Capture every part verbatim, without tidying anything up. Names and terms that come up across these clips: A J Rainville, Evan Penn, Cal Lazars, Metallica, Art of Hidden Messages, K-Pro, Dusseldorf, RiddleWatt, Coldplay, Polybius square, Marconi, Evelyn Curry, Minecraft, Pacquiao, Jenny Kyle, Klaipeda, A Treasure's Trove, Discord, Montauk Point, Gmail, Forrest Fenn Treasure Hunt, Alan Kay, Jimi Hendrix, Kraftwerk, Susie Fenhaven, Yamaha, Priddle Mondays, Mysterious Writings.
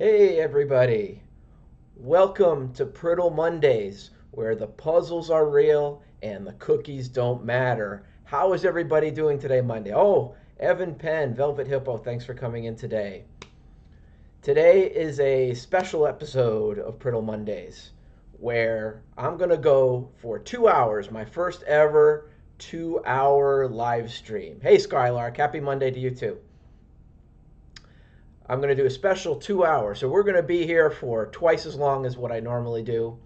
Hey everybody, welcome to Priddle Mondays, where the puzzles are real and the cookies don't matter. How is everybody doing today, Monday? Oh, Evan Penn, Velvet Hippo, thanks for coming in today. Today is a special episode of Priddle Mondays, where I'm gonna go for two hours, my first ever two hour live stream. Hey Skylark, happy Monday to you too. I'm going to do a special two hours, so we're going to be here for twice as long as what I normally do.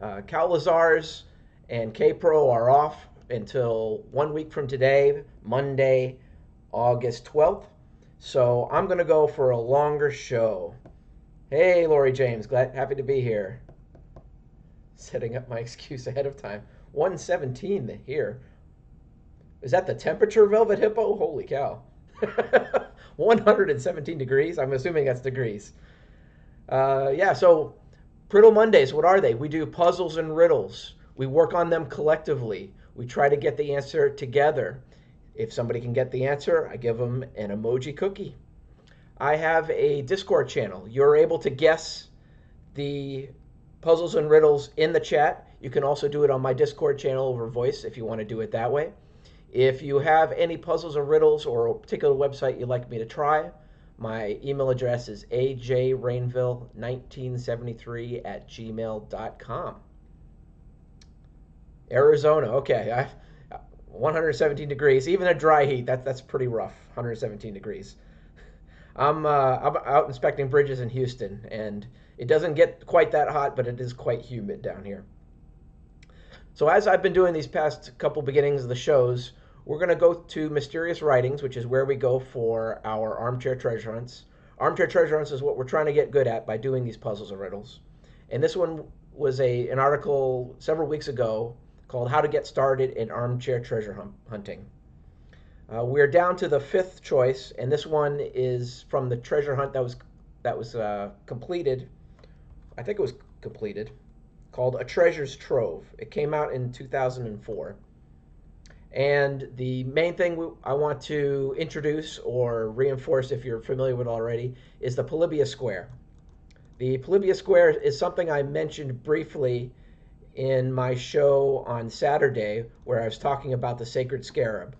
Uh, Cal Lazars and K-Pro are off until one week from today, Monday, August twelfth. So I'm going to go for a longer show. Hey, Lori James, glad, happy to be here. Setting up my excuse ahead of time. one seventeen here. Is that the temperature, Velvet Hippo? Holy cow. one hundred seventeen degrees. I'm assuming that's degrees. Uh, yeah, so Priddle Mondays, what are they? We do puzzles and riddles. We work on them collectively. We try to get the answer together. If somebody can get the answer, I give them an emoji cookie. I have a Discord channel. You're able to guess the puzzles and riddles in the chat. You can also do it on my Discord channel over voice if you want to do it that way. If you have any puzzles or riddles or a particular website you'd like me to try, my email address is A J Rainville nineteen seventy-three at gmail dot com. Arizona, okay, I, one hundred seventeen degrees, even a dry heat, that, that's pretty rough, one hundred seventeen degrees. I'm, uh, I'm out inspecting bridges in Houston, and it doesn't get quite that hot, but it is quite humid down here. So as I've been doing these past couple beginnings of the shows, we're going to go to Mysterious Writings, which is where we go for our Armchair Treasure Hunts. Armchair Treasure Hunts is what we're trying to get good at by doing these puzzles and riddles. And this one was a an article several weeks ago called How to Get Started in Armchair Treasure Hunting. Uh, we're down to the fifth choice, and this one is from the treasure hunt that was, that was uh, completed. I think it was completed. Called A Treasure's Trove. It came out in two thousand four. And the main thing I want to introduce or reinforce, if you're familiar with it already, is the Polybius square. The Polybius square is something I mentioned briefly in my show on Saturday, where I was talking about the sacred scarab.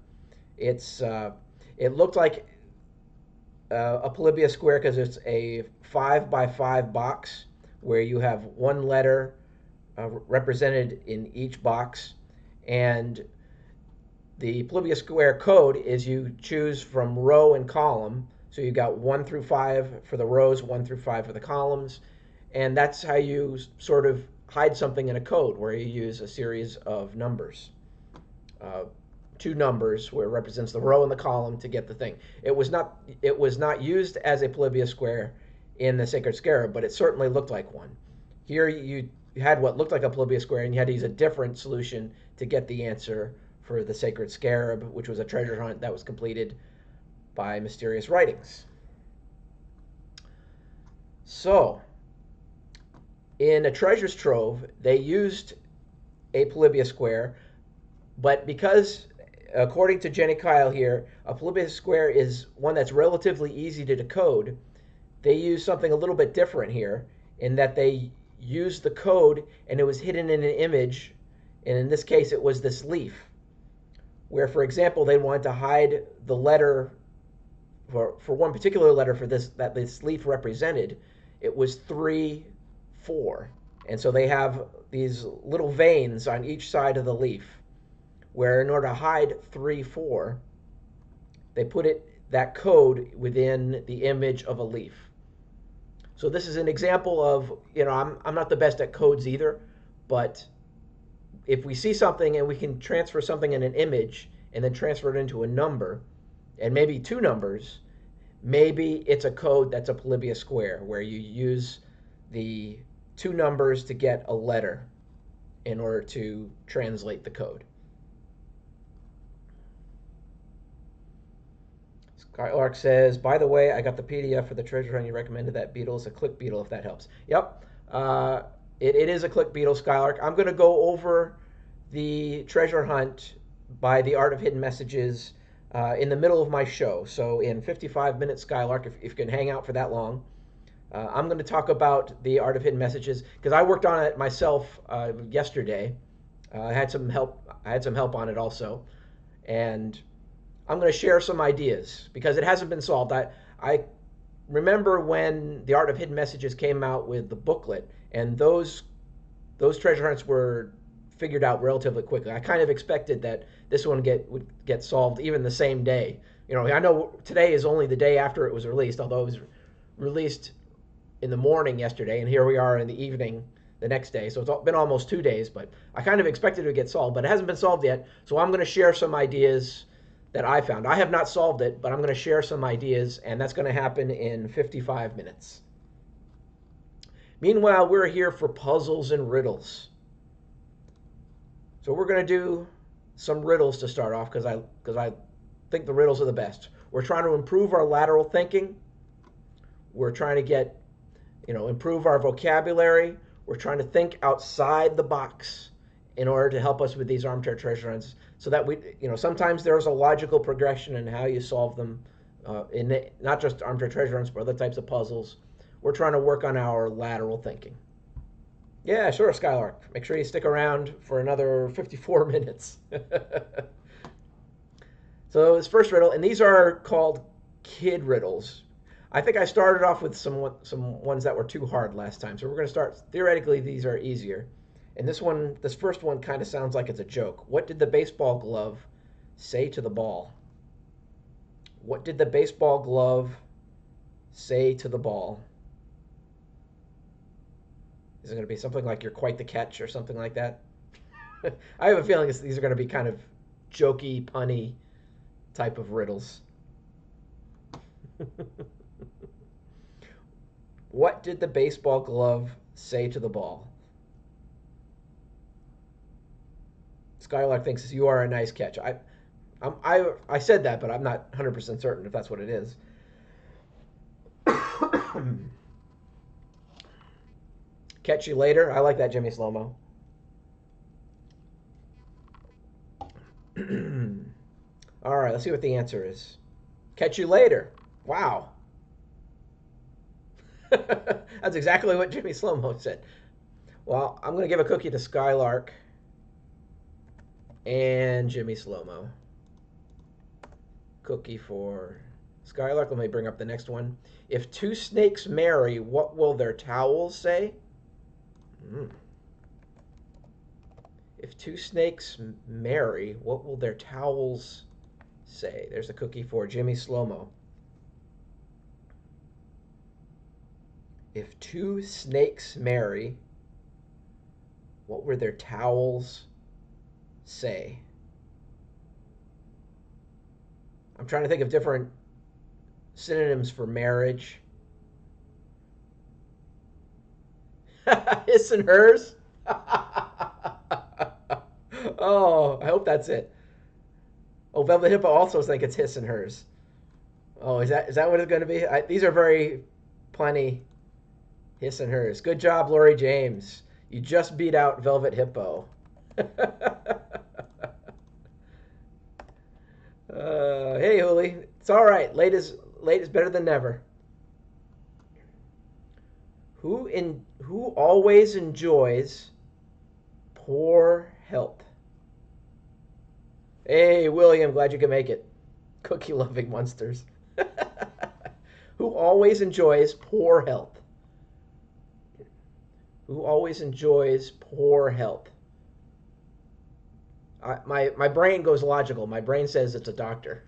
It's uh, it looked like uh, a Polybius square because it's a five by five box where you have one letter Uh, represented in each box, and the Polybius square code is you choose from row and column, so you got one through five for the rows, one through five for the columns, and that's how you sort of hide something in a code, where you use a series of numbers, uh, two numbers where it represents the row and the column to get the thing. It was not it was not used as a Polybius square in the sacred scarab, but it certainly looked like one. Here you You had what looked like a Polybius square, and you had to use a different solution to get the answer for the sacred scarab, which was a treasure hunt that was completed by Mysterious Writings. So, in A Treasure's Trove, they used a Polybius square, but because, according to Jenny Kyle here, a Polybius square is one that's relatively easy to decode, they used something a little bit different here, in that they used the code and it was hidden in an image, and in this case it was this leaf, where for example they wanted to hide the letter for, for one particular letter for this that this leaf represented. It was three four, and so they have these little veins on each side of the leaf where in order to hide three four they put it that code within the image of a leaf. So this is an example of, you know, I'm, I'm not the best at codes either, but if we see something and we can transfer something in an image and then transfer it into a number, and maybe two numbers, maybe it's a code that's a Polybius square, where you use the two numbers to get a letter in order to translate the code. Skylark says, by the way, I got the P D F for the treasure hunt you recommended. That beetle is a click beetle, if that helps. Yep, uh, it, it is a click beetle, Skylark. I'm going to go over the treasure hunt by the Art of Hidden Messages uh, in the middle of my show. So in fifty-five minutes, Skylark, if, if you can hang out for that long, Uh, I'm going to talk about the Art of Hidden Messages because I worked on it myself uh, yesterday. Uh, I had some help. I had some help on it also, and I'm going to share some ideas because it hasn't been solved. I I remember when the Art of Hidden Messages came out with the booklet, and those those treasure hunts were figured out relatively quickly. I kind of expected that this one get would get solved even the same day. You know, I know today is only the day after it was released, although it was released in the morning yesterday, and here we are in the evening the next day. So it's been almost two days, but I kind of expected it to get solved, but it hasn't been solved yet. So I'm going to share some ideas that I found. I have not solved it, but I'm going to share some ideas, and that's going to happen in fifty-five minutes. Meanwhile, we're here for puzzles and riddles. So we're going to do some riddles to start off because I, because I think the riddles are the best. We're trying to improve our lateral thinking. We're trying to get, you know, improve our vocabulary. We're trying to think outside the box in order to help us with these armchair treasure hunts, so that we, you know, sometimes there's a logical progression in how you solve them, uh, in the, not just armchair treasure hunts, but other types of puzzles. We're trying to work on our lateral thinking. Yeah, sure, Skylark. Make sure you stick around for another fifty-four minutes. So this first riddle, and these are called kid riddles. I think I started off with some, some ones that were too hard last time, so we're going to start, theoretically, these are easier. And this one, this first one kind of sounds like it's a joke. What did the baseball glove say to the ball? What did the baseball glove say to the ball? Is it going to be something like "you're quite the catch" or something like that? I have a feeling these are going to be kind of jokey, punny type of riddles. What did the baseball glove say to the ball? Skylark thinks you are a nice catch. I, I'm, I, I said that, but I'm not one hundred percent certain if that's what it is. Catch you later. I like that, Jimmy Slow-Mo. All right, let's see what the answer is. Catch you later. Wow. That's exactly what Jimmy Slow-Mo said. Well, I'm going to give a cookie to Skylark and Jimmy Slow-Mo. Cookie for Skylark. Let me bring up the next one. If two snakes marry, what will their towels say? Mm. If two snakes marry, what will their towels say? There's a cookie for Jimmy Slow-Mo. If two snakes marry, what were their towels say? I'm trying to think of different synonyms for marriage. His and hers? Oh, I hope that's it. Oh, Velvet Hippo also think it's his and hers. Oh, is that is that what it's going to be? I, these are very punny. His and hers. Good job, Lori James. You just beat out Velvet Hippo. uh, hey, Hooli. It's all right. Late is late is better than never. Who in who always enjoys poor health? Hey, William. Glad you could make it. Cookie-loving monsters. Who always enjoys poor health? Who always enjoys poor health? I, my my brain goes logical. My brain says it's a doctor,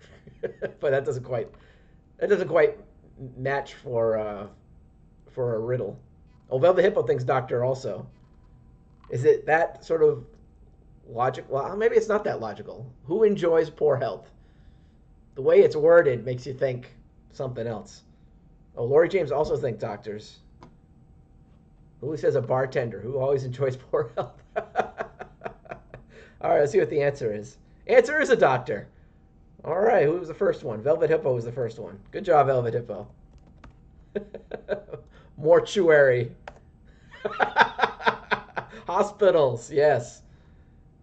but that doesn't quite that doesn't quite match for uh, for a riddle. Oh, Velvet Hippo thinks doctor also. Is it that sort of logic? Well, maybe it's not that logical. Who enjoys poor health? The way it's worded makes you think something else. Oh, Lori James also thinks doctors. Who says a bartender? Who always enjoys poor health? All right, let's see what the answer is. Answer is a doctor. All right, who was the first one? Velvet Hippo was the first one. Good job, Velvet Hippo. Mortuary. Hospitals, yes.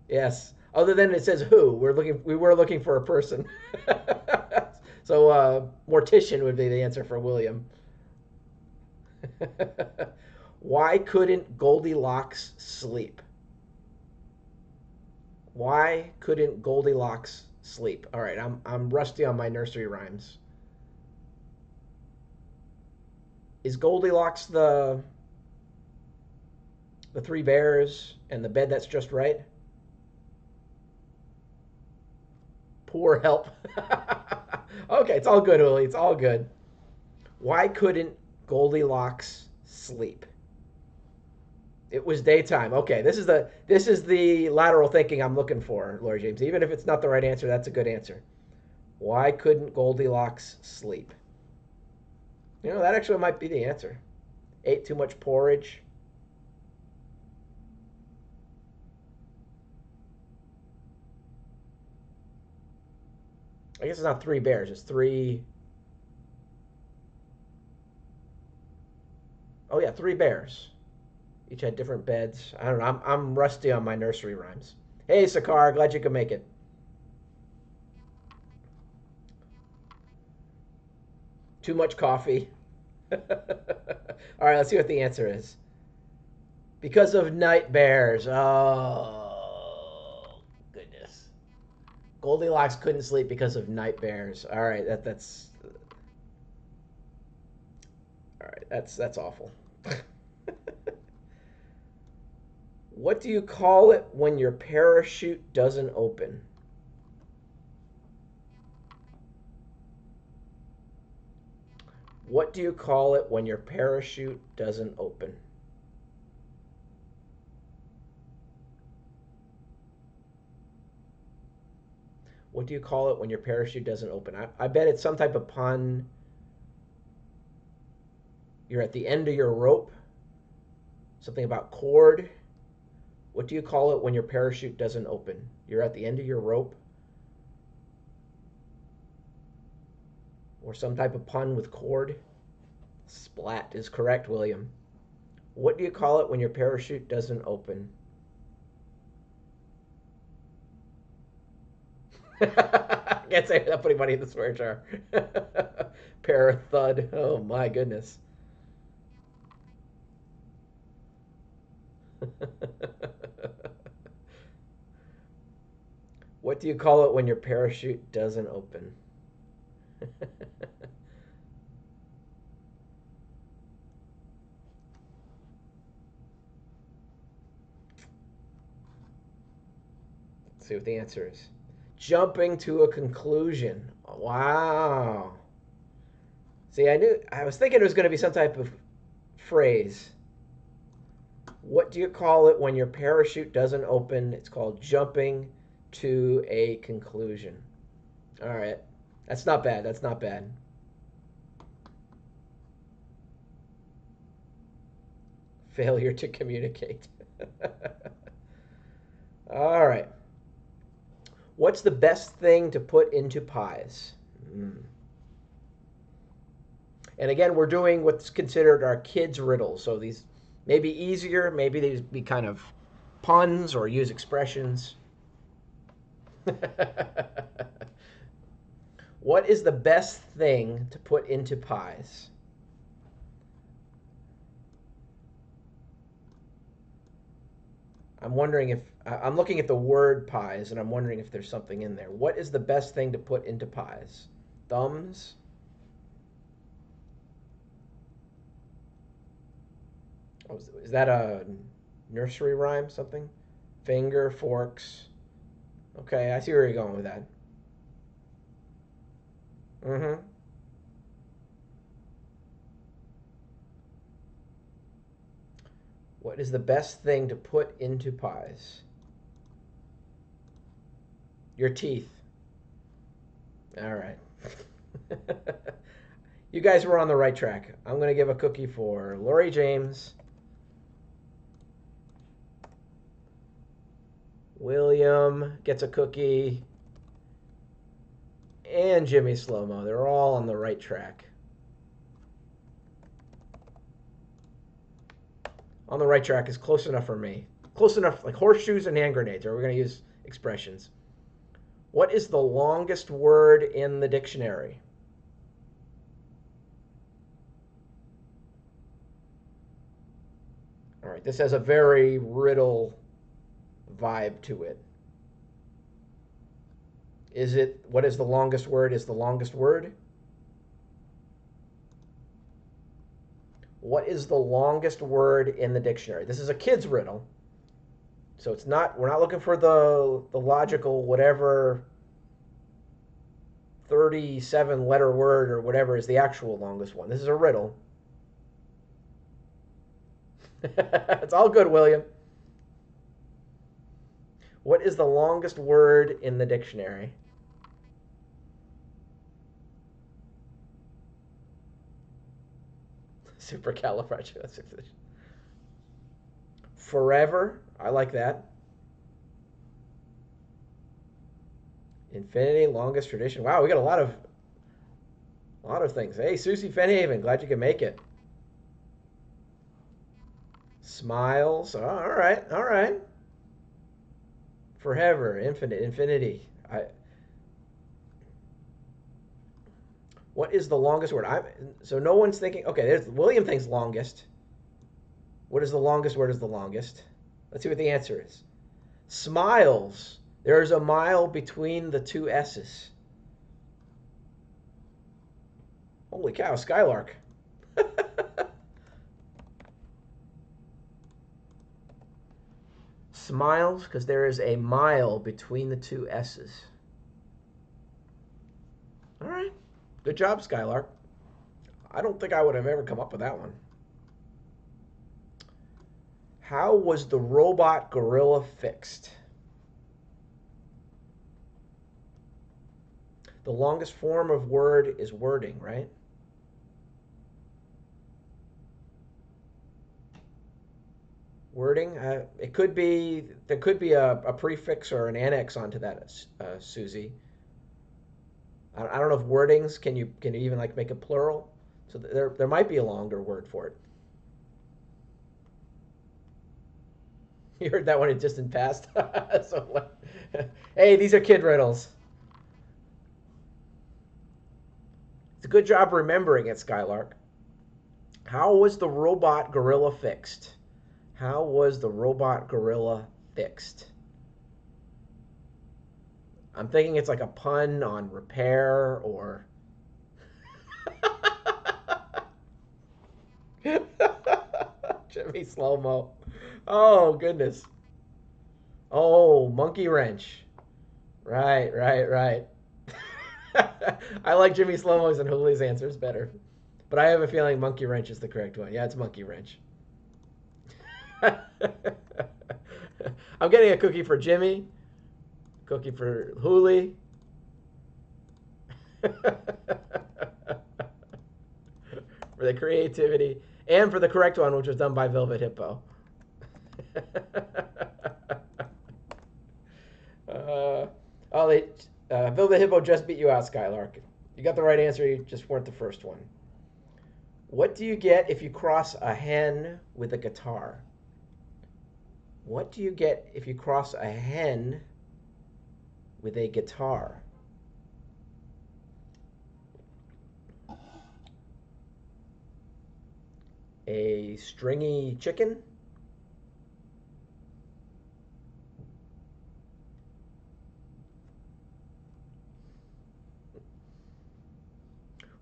Yes. Other than it says who. We're looking, we were looking for a person. So uh, mortician would be the answer for William. Why couldn't Goldilocks sleep? Why couldn't Goldilocks sleep? All right, I'm, I'm rusty on my nursery rhymes. Is Goldilocks the, the three bears and the bed that's just right? Poor help. Okay, it's all good, Uli. It's all good. Why couldn't Goldilocks sleep? It was daytime. Okay, this is the this is the lateral thinking I'm looking for, Lord James. Even if it's not the right answer, that's a good answer. Why couldn't Goldilocks sleep? You know, that actually might be the answer. Ate too much porridge. I guess it's not three bears. It's three. Oh yeah, three bears. Each had different beds. I don't know. I'm I'm rusty on my nursery rhymes. Hey, Sakar, glad you could make it. Too much coffee. All right, let's see what the answer is. Because of night bears. Oh, goodness. Goldilocks couldn't sleep because of night bears. All right, that that's All right, that's that's awful. What do you call it when your parachute doesn't open? What do you call it when your parachute doesn't open? What do you call it when your parachute doesn't open? I, I bet it's some type of pun. You're at the end of your rope. Something about cord. What do you call it when your parachute doesn't open? You're at the end of your rope. Or some type of pun with cord. Splat is correct, William. What do you call it when your parachute doesn't open? I can't say without putting money in the swear jar. Parathud. Oh my goodness. What do you call it when your parachute doesn't open? Let's see what the answer is. Jumping to a conclusion. Wow. See, I knew, I was thinking it was going to be some type of phrase. What do you call it when your parachute doesn't open? It's called jumping to a conclusion. All right. That's not bad. That's not bad. Failure to communicate. All right. What's the best thing to put into pies? Mm. And again, we're doing what's considered our kids' riddles. So these may be easier. Maybe these be kind of puns or use expressions. What is the best thing to put into pies? I'm wondering if, I'm looking at the word pies and I'm wondering if there's something in there. What is the best thing to put into pies? Thumbs? Oh, is that a nursery rhyme, something? Finger, forks. Okay, I see where you're going with that. Mm-hmm. What is the best thing to put into pies? Your teeth. All right. You guys were on the right track. I'm going to give a cookie for Lori James, William gets a cookie, and Jimmy Slow-Mo. They're all on the right track. On the right track is close enough for me. Close enough, like horseshoes and hand grenades. Or we're going to use expressions. What is the longest word in the dictionary? point. This has a very riddle vibe to it. Is it, what is the longest word is the longest word? What is the longest word in the dictionary? This is a kid's riddle. So it's not, we're not looking for the, the logical whatever thirty-seven letter word or whatever is the actual longest one. This is a riddle. It's all good, William. What is the longest word in the dictionary? Supercalifragilistic. Forever. I like that. Infinity, longest tradition. Wow, we got a lot of a lot of things. Hey, Susie Fenhaven, glad you could make it. Smiles. Oh, all right, all right. Forever, infinite, infinity. I, what is the longest word? I'm, so no one's thinking, okay, there's William thinks longest. What is the longest word is the longest? Let's see what the answer is. Smiles. There is a mile between the two S's. Holy cow, Skylark. Smiles, because there is a mile between the two S's. All right. Good job, Skylark. I don't think I would have ever come up with that one. How was the robot gorilla fixed? The longest form of word is wording, right? Wording. Uh, it could be, there could be a, a prefix or an annex onto that, uh, Susie. I, I don't know if wordings, can you can you even like make it plural? So there there might be a longer word for it. You heard that one in distant past. So, hey, these are kid riddles. It's a good job remembering it, Skylark. How was the robot gorilla fixed? How was the robot gorilla fixed? I'm thinking it's like a pun on repair or... Jimmy Slow-Mo. Oh, goodness. Oh, monkey wrench. Right, right, right. I like Jimmy Slow-Mo's and Julie's answers better. But I have a feeling monkey wrench is the correct one. Yeah, it's monkey wrench. I'm getting a cookie for Jimmy, cookie for Hooli. For the creativity and for the correct one, which was done by Velvet Hippo. uh, oh, they, uh, Velvet Hippo just beat you out, Skylark. You got the right answer, you just weren't the first one. What do you get if you cross a hen with a guitar? What do you get if you cross a hen with a guitar? A stringy chicken?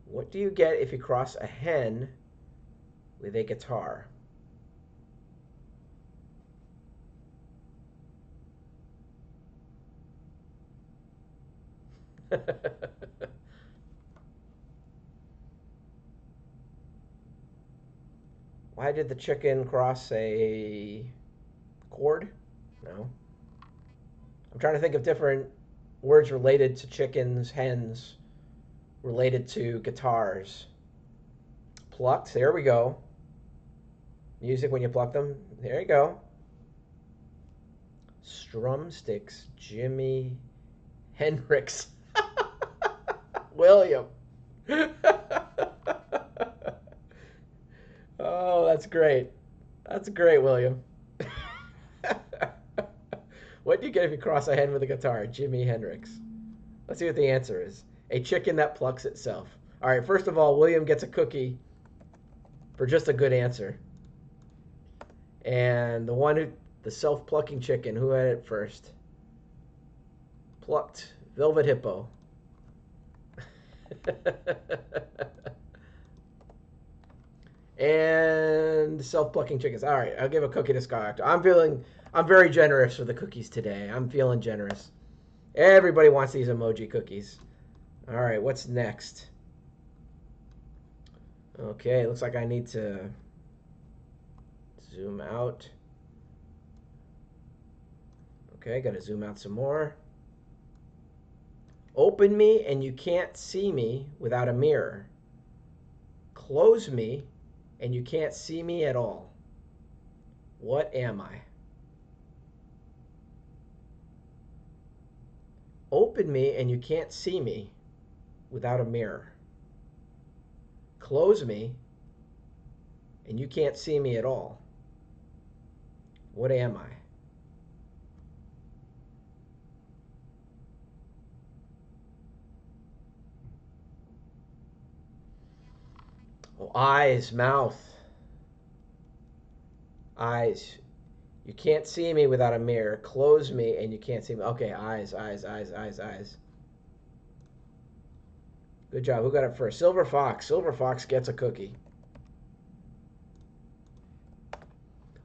What do you get if you cross a hen with a guitar? Why did the chicken cross a cord? No. I'm trying to think of different words related to chickens, hens, related to guitars. Plucked, there we go. Music when you pluck them, there you go. Strumsticks, Jimi Hendrix. William. Oh, that's great. That's great, William. What do you get if you cross a hen with a guitar? Jimi Hendrix. Let's see what the answer is. A chicken that plucks itself. All right, first of all, William gets a cookie for just a good answer. And the one who, the self-plucking chicken, who had it first? Plucked. Velvet Hippo. And self-plucking chickens. All right, I'll give a cookie to Scar Octo. I'm feeling, I'm very generous with the cookies today. I'm feeling generous. Everybody wants these emoji cookies. All right, what's next? Okay, looks like I need to zoom out. Okay, gotta zoom out some more. Open me and you can't see me without a mirror. Close me and you can't see me at all. What am I? Open me and you can't see me without a mirror. Close me and you can't see me at all. What am I? Oh, eyes, mouth, eyes. You can't see me without a mirror. Close me and you can't see me. Okay, eyes, eyes, eyes, eyes, eyes. Good job. Who got it first? Silver Fox. Silver Fox gets a cookie.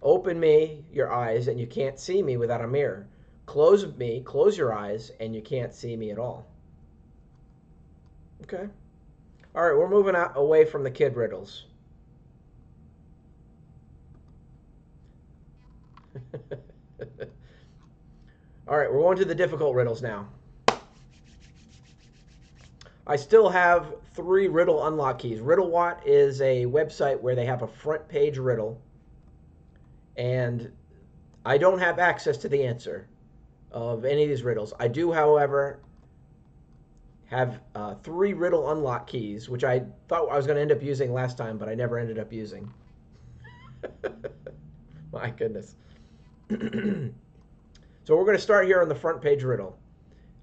Open me, your eyes, and you can't see me without a mirror. Close me, close your eyes, and you can't see me at all. Okay. All right, we're moving out away from the kid riddles. All right, we're going to the difficult riddles now. I still have three riddle unlock keys. RiddleWatt is a website where they have a front page riddle, and I don't have access to the answer of any of these riddles. I do, however, have uh, three riddle unlock keys, which I thought I was going to end up using last time, but I never ended up using. My goodness. So we're going to start here on the front page riddle.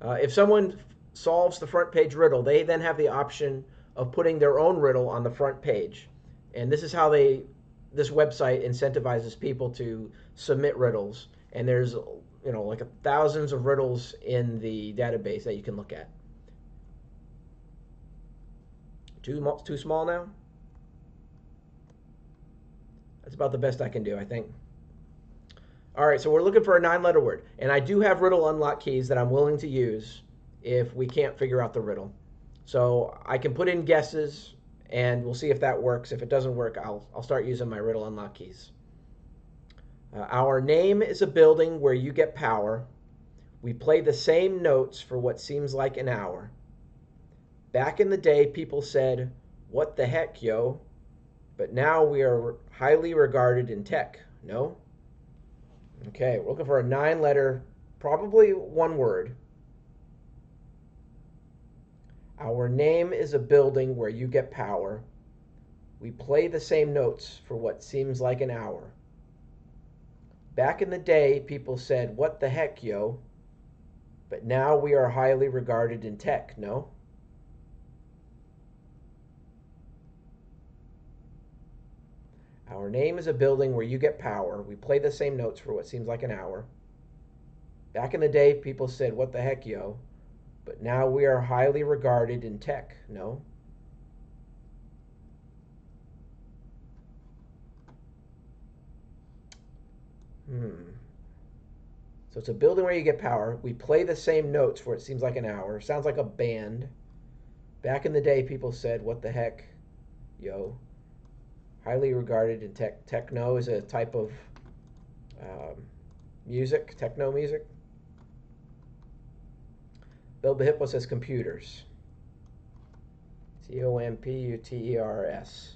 Uh, if someone solves the front page riddle, they then have the option of putting their own riddle on the front page. And this is how they, this website incentivizes people to submit riddles. And there's, you know, like a, thousands of riddles in the database that you can look at. Too, too small now? That's about the best I can do, I think. All right, so we're looking for a nine-letter word. And I do have riddle unlock keys that I'm willing to use if we can't figure out the riddle. So I can put in guesses, and we'll see if that works. If it doesn't work, I'll, I'll start using my riddle unlock keys. Uh, our name is a building where you get power. We play the same notes for what seems like an hour. Back in the day, people said, "What the heck, yo?" But now we are highly regarded in tech, no? Okay, we're looking for a nine-letter, probably one word. Our name is a building where you get power. We play the same notes for what seems like an hour. Back in the day, people said, "What the heck, yo?" But now we are highly regarded in tech, no? Our name is a building where you get power. We play the same notes for what seems like an hour. Back in the day, people said, "What the heck, yo?" But now we are highly regarded in tech, no? Hmm. So it's a building where you get power. We play the same notes for it seems like an hour. Sounds like a band. Back in the day, people said, "What the heck, yo?" Highly regarded in tech. Techno is a type of um, music, techno music. Bilba Hippo says computers. C O M P U T E R S.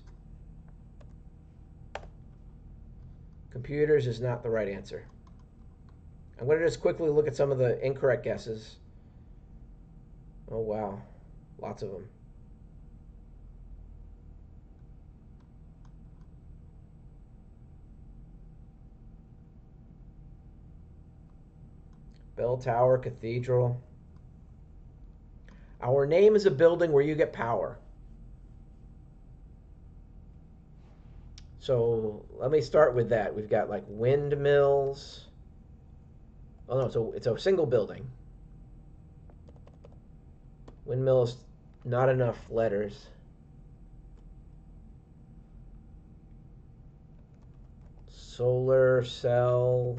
Computers is not the right answer. I'm going to just quickly look at some of the incorrect guesses. Oh, wow. Lots of them. Bell Tower, Cathedral. Our name is a building where you get power. So let me start with that. We've got like windmills. Oh no, so it's, it's a single building. Windmills, not enough letters. Solar cell.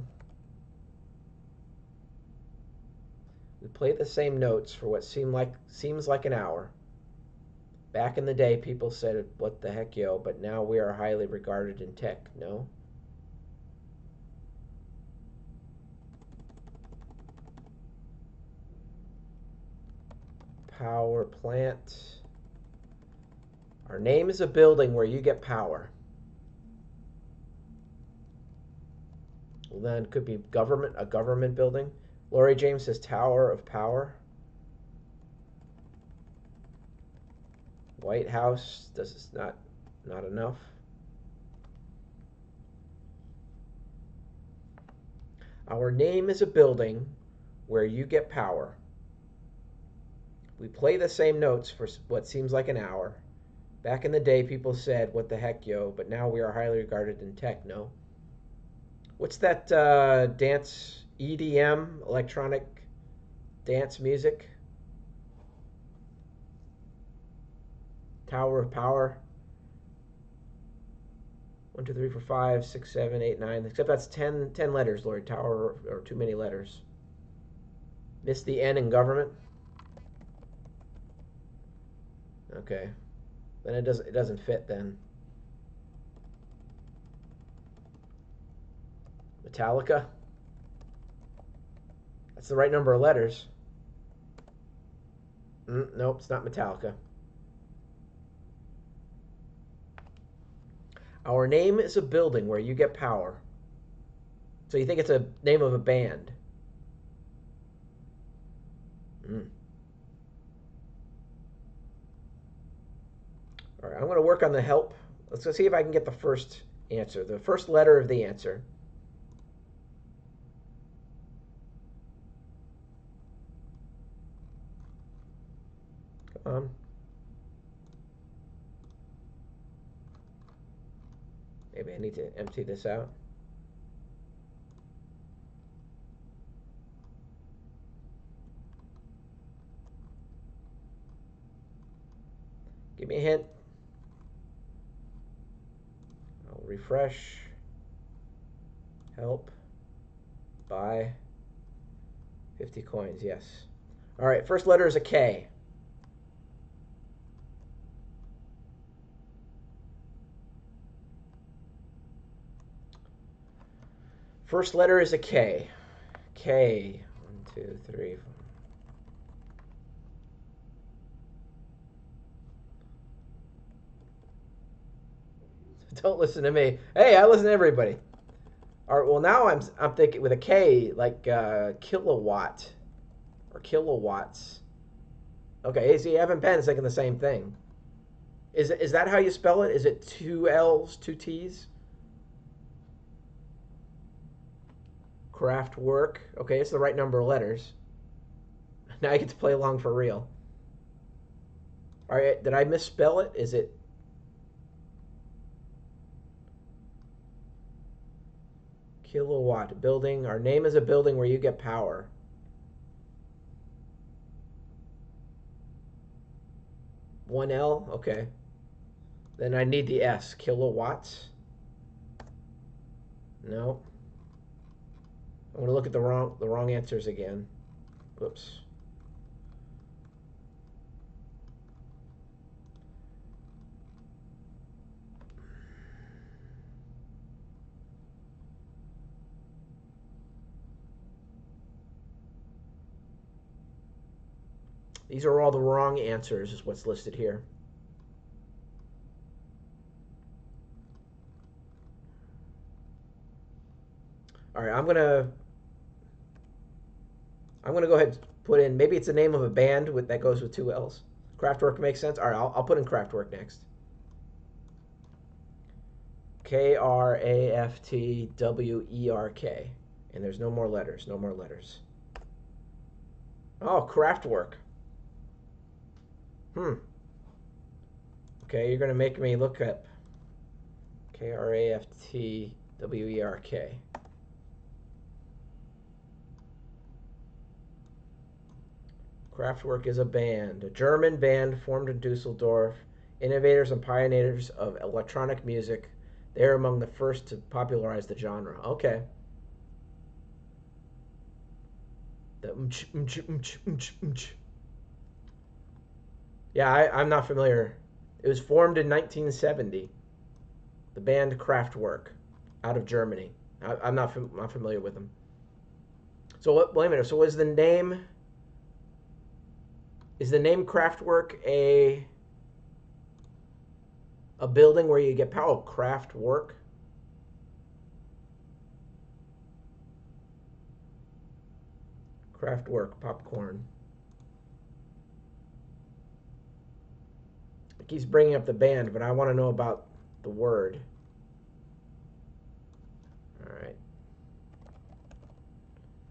We played the same notes for what seemed like seems like an hour. Back in the day, people said, "What the heck, yo?" But now we are highly regarded in tech. No. Power plant. Our name is a building where you get power. Well, then it could be government, a government building. Laurie James says Tower of Power. White House, this is not not enough. Our name is a building where you get power. We play the same notes for what seems like an hour. Back in the day, people said, "What the heck, yo?" But now we are highly regarded in techno. What's that uh, dance? E D M, electronic dance music. Tower of Power. One, two, three, four, five, six, seven, eight, nine. Except that's ten, ten letters, Lord. Tower, or too many letters. Missed the N in government. Okay, then it doesn't. It doesn't fit then. Metallica. That's the right number of letters. Mm, nope, it's not Metallica. Our name is a building where you get power. So you think it's a name of a band. Mm. All right, I'm going to work on the help. Let's go see if I can get the first answer, the first letter of the answer. Um, maybe I need to empty this out. Give me a hint. I'll refresh. Help. Buy. fifty coins, yes. All right, first letter is a K. First letter is a K. K. One, two, three, four. Don't listen to me. Hey, I listen to everybody. All right. Well, now I'm I'm thinking with a K, like uh, kilowatt or kilowatts. Okay. See, Evan Penn's thinking the same thing. Is is that how you spell it? Is it two L's, two T's? Kraftwerk. Okay, it's the right number of letters. Now I get to play along for real. All right, did I misspell it? Is it? Kilowatt building. Our name is a building where you get power. One L? Okay. Then I need the S. Kilowatts? No. I'm gonna look at the wrong the wrong answers again. Whoops. These are all the wrong answers, is what's listed here. All right, I'm gonna. I'm going to go ahead and put in, maybe it's the name of a band with that goes with two L's. Kraftwerk makes sense. All right, I'll, I'll put in Kraftwerk next. K R A F T W E R K. And there's no more letters, no more letters. Oh, Kraftwerk. Hmm. Okay, you're going to make me look up K R A F T W E R K. Kraftwerk is a band, a German band formed in Dusseldorf, innovators and pioneers of electronic music. They are among the first to popularize the genre. Okay. The mch, mch, mch, mch, mch. Yeah, I, I'm not familiar. It was formed in nineteen seventy. The band Kraftwerk, out of Germany. I, I'm not fam not familiar with them. So what? Wait a minute. So was the name? Is the name Kraftwerk a a building where you get power? Oh, Kraftwerk. Kraftwerk popcorn. It keeps bringing up the band, but I want to know about the word. All right.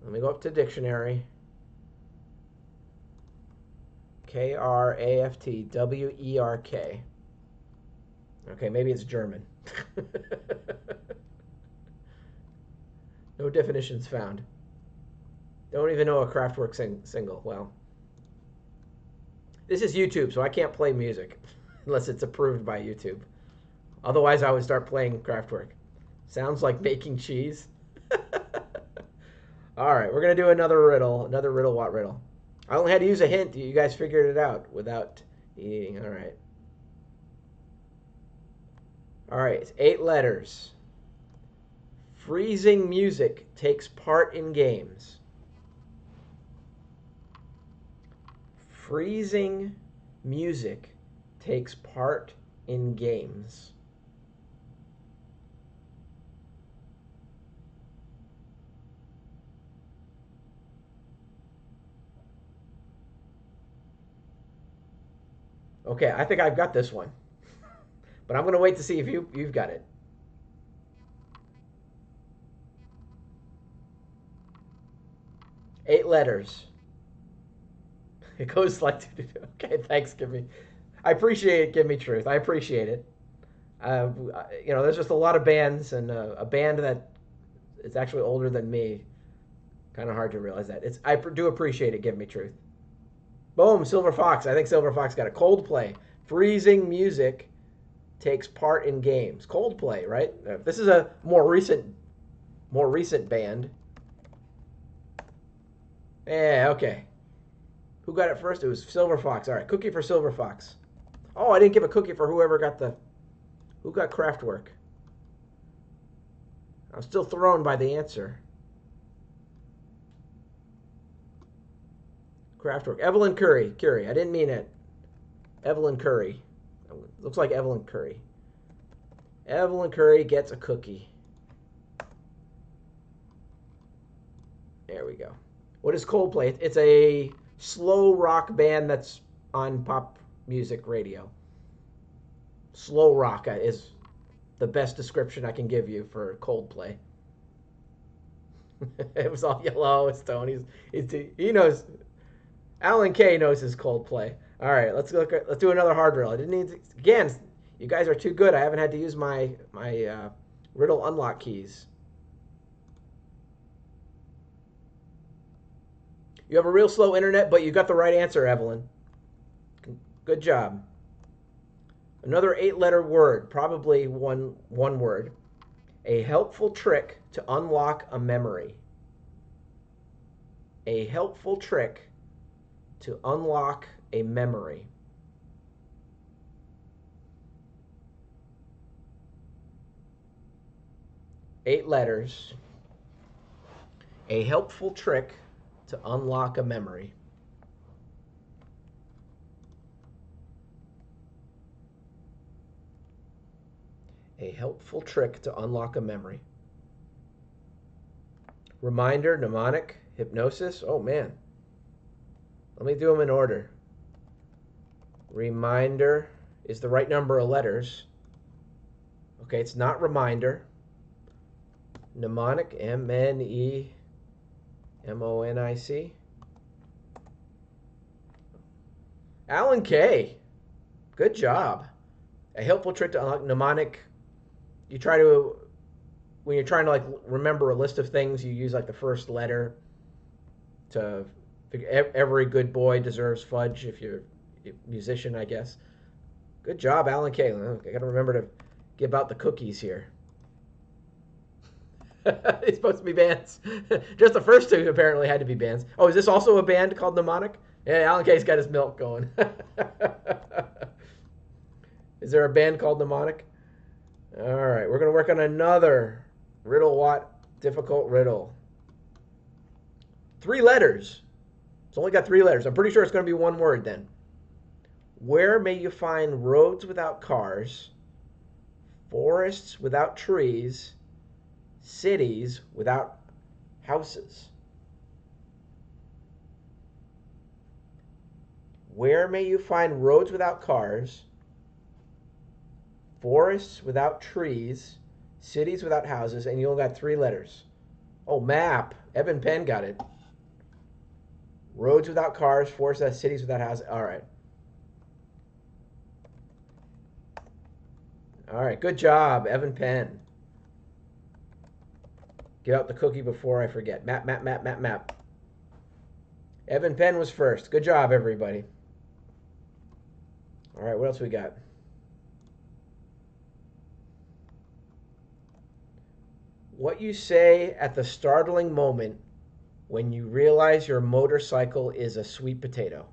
Let me go up to dictionary. K R A F T W E R K. Okay, maybe it's German. No definitions found. Don't even know a Kraftwerk sing single. Well, this is YouTube, so I can't play music unless it's approved by YouTube. Otherwise, I would start playing Kraftwerk. Sounds like baking cheese. All right, we're going to do another riddle, another riddle, what riddle. I only had to use a hint. You guys figured it out without eating. All right. All right, it's eight letters. Freezing music takes part in games. Freezing music takes part in games. Okay, I think I've got this one. But I'm going to wait to see if you, you've got it. Eight letters. It goes like... Okay, thanks, give me... I appreciate it, give me truth. I appreciate it. Uh, you know, there's just a lot of bands, and uh, a band that is actually older than me. Kind of hard to realize that. It's I do appreciate it, give me truth. Boom, Silver Fox. I think Silver Fox got a Coldplay. Freezing music takes part in games. Coldplay, right? This is a more recent, more recent band. Yeah, okay. Who got it first? It was Silver Fox. All right, cookie for Silver Fox. Oh, I didn't give a cookie for whoever got the... Who got Kraftwerk? I'm still thrown by the answer. Kraftwerk. Evelyn Curry. Curry. I didn't mean it. Evelyn Curry. Looks like Evelyn Curry. Evelyn Curry gets a cookie. There we go. What is Coldplay? It's a slow rock band that's on pop music radio. Slow rock is the best description I can give you for Coldplay. It was all yellow. It's Tony's. It's, he knows. Alan Kay knows his Coldplay. All right, let's look at, let's do another hard riddle. I didn't need to, again, you guys are too good. I haven't had to use my my uh, riddle unlock keys. You have a real slow internet, but you got the right answer, Evelyn. Good job. Another eight-letter word, probably one one word. A helpful trick to unlock a memory. A helpful trick to unlock a memory. Eight letters. A helpful trick to unlock a memory. A helpful trick to unlock a memory. Reminder, mnemonic, hypnosis. Oh man. Let me do them in order. Reminder is the right number of letters. Okay, it's not reminder. Mnemonic, M N E M O N I C. Alan Kay, good job. A helpful trick to unlock mnemonic you try to, when you're trying to like remember a list of things, you use like the first letter to figure, every good boy deserves fudge if you're a musician, I guess. Good job, Alan Kalin. I gotta remember to give out the cookies here. It's supposed to be bands. Just the first two apparently had to be bands. Oh, is this also a band called Mnemonic? Yeah, Alan Kay's got his milk going. Is there a band called Mnemonic? All right, we're going to work on another RiddleWatt difficult riddle. Three letters. It's only got three letters. I'm pretty sure it's going to be one word then. Where may you find roads without cars, forests without trees, cities without houses? Where may you find roads without cars, forests without trees, cities without houses? And you only got three letters. Oh, map. Evan Penn got it. Roads without cars, forests without, cities without houses. All right. All right. Good job, Evan Penn. Give out the cookie before I forget. Map, map, map, map, map. Evan Penn was first. Good job, everybody. All right, what else we got? What you say at the startling moment when you realize your motorcycle is a sweet potato.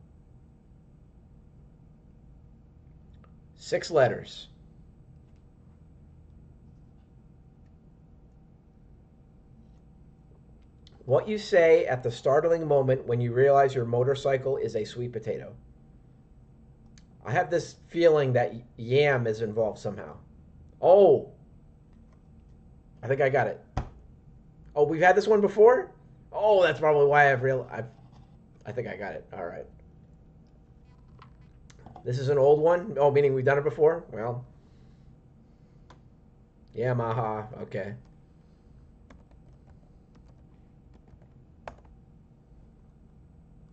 Six letters. What you say at the startling moment when you realize your motorcycle is a sweet potato. I have this feeling that yam is involved somehow. Oh, I think I got it. Oh, we've had this one before? Oh, that's probably why I've real. I've, I think I got it. All right. This is an old one? Oh, meaning we've done it before? Well, Yamaha. Okay.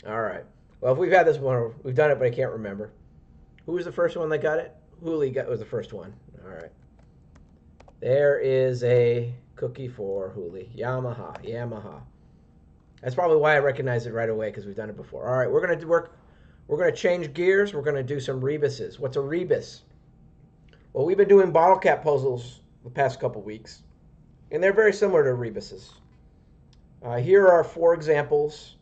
All right. Well, if we've had this one, we've done it, but I can't remember. Who was the first one that got it? Hooli got was the first one. All right. There is a cookie for Hooli. Yamaha. Yamaha. That's probably why I recognize it right away, because we've done it before. All right. We're gonna do work. We're gonna change gears. We're gonna do some rebuses. What's a rebus? Well, we've been doing bottle cap puzzles the past couple weeks, and they're very similar to rebuses. Uh, here are four examples.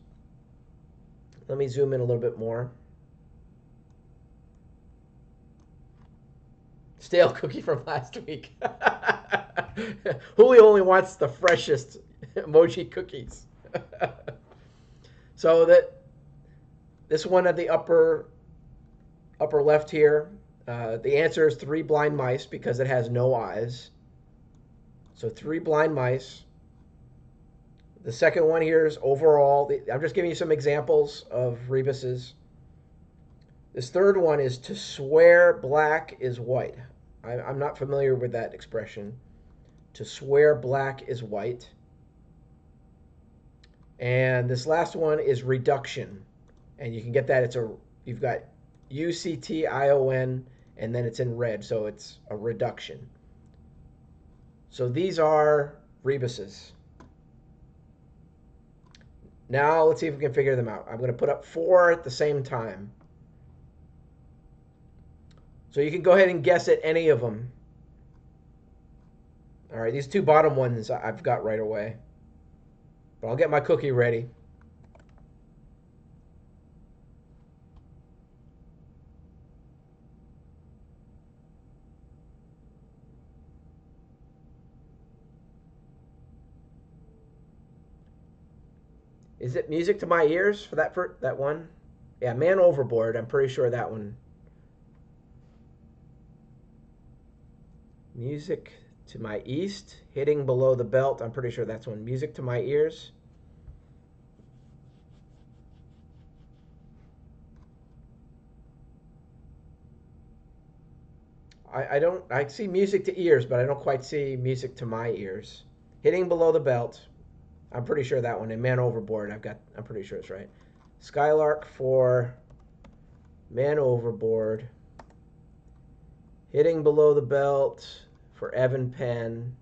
Let me zoom in a little bit more. Stale cookie from last week. Hooli only wants the freshest emoji cookies. So that this one at the upper upper left here, uh, the answer is three blind mice because it has no eyes. So three blind mice. The second one here is overall. I'm just giving you some examples of rebuses. This third one is to swear black is white. I, I'm not familiar with that expression. To swear black is white. And this last one is reduction. And you can get that. It's a, you've got U C T I O N, and then it's in red, so it's a reduction. So these are rebuses. Now let's see if we can figure them out. I'm going to put up four at the same time. So you can go ahead and guess at any of them. All right, these two bottom ones I've got right away. But I'll get my cookie ready. Is it music to my ears for that for that one? Yeah, Man Overboard. I'm pretty sure that one. Music to my east, hitting below the belt. I'm pretty sure that's one. Music to my ears. I, I don't. I see music to ears, but I don't quite see music to my ears. Hitting below the belt. I'm pretty sure that one, and Man Overboard, I've got, I'm pretty sure it's right. Skylark for Man Overboard. Hitting below the belt for Evan Penn.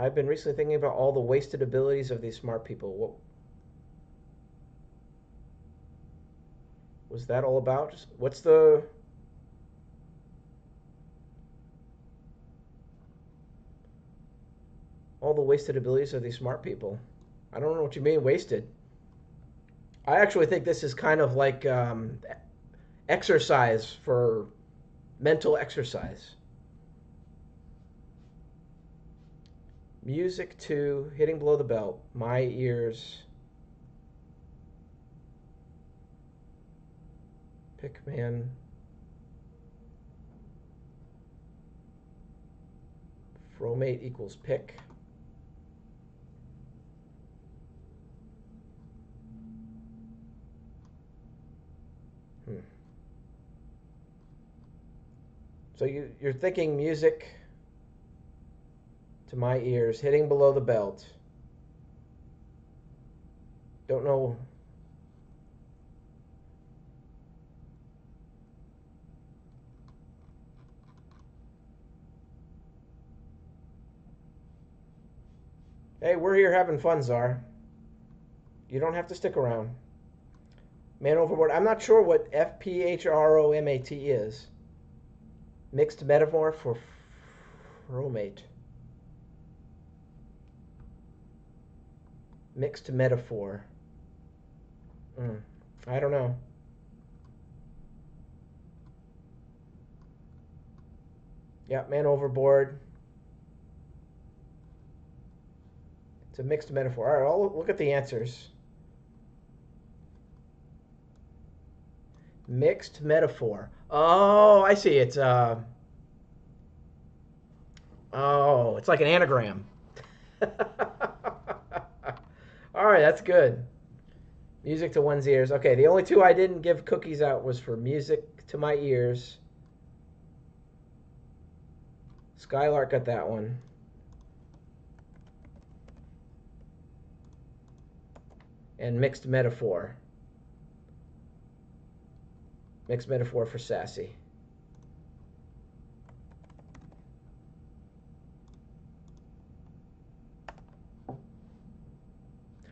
I've been recently thinking about all the wasted abilities of these smart people. What was that all about? What's the... all the wasted abilities of these smart people. I don't know what you mean, wasted. I actually think this is kind of like um, exercise for mental exercise. Music to Hitting Below the Belt. My Ears. Pickman. Fromate equals pick. Hmm. So you, you're thinking music to My Ears, Hitting Below the Belt. Don't know. Hey, we're here having fun, Czar. You don't have to stick around. Man Overboard. I'm not sure what F P H R O M A T is. Mixed metaphor for fromate. Mixed metaphor. Mm, I don't know. Yeah, Man Overboard. It's a mixed metaphor. All right, I'll look at the answers. Mixed metaphor. Oh, I see. It's uh. Oh, it's like an anagram. All right, that's good. Music to one's ears. Okay, the only two I didn't give cookies out was for Music to My Ears. Skylark got that one. And Mixed Metaphor. Mixed Metaphor for Sassy.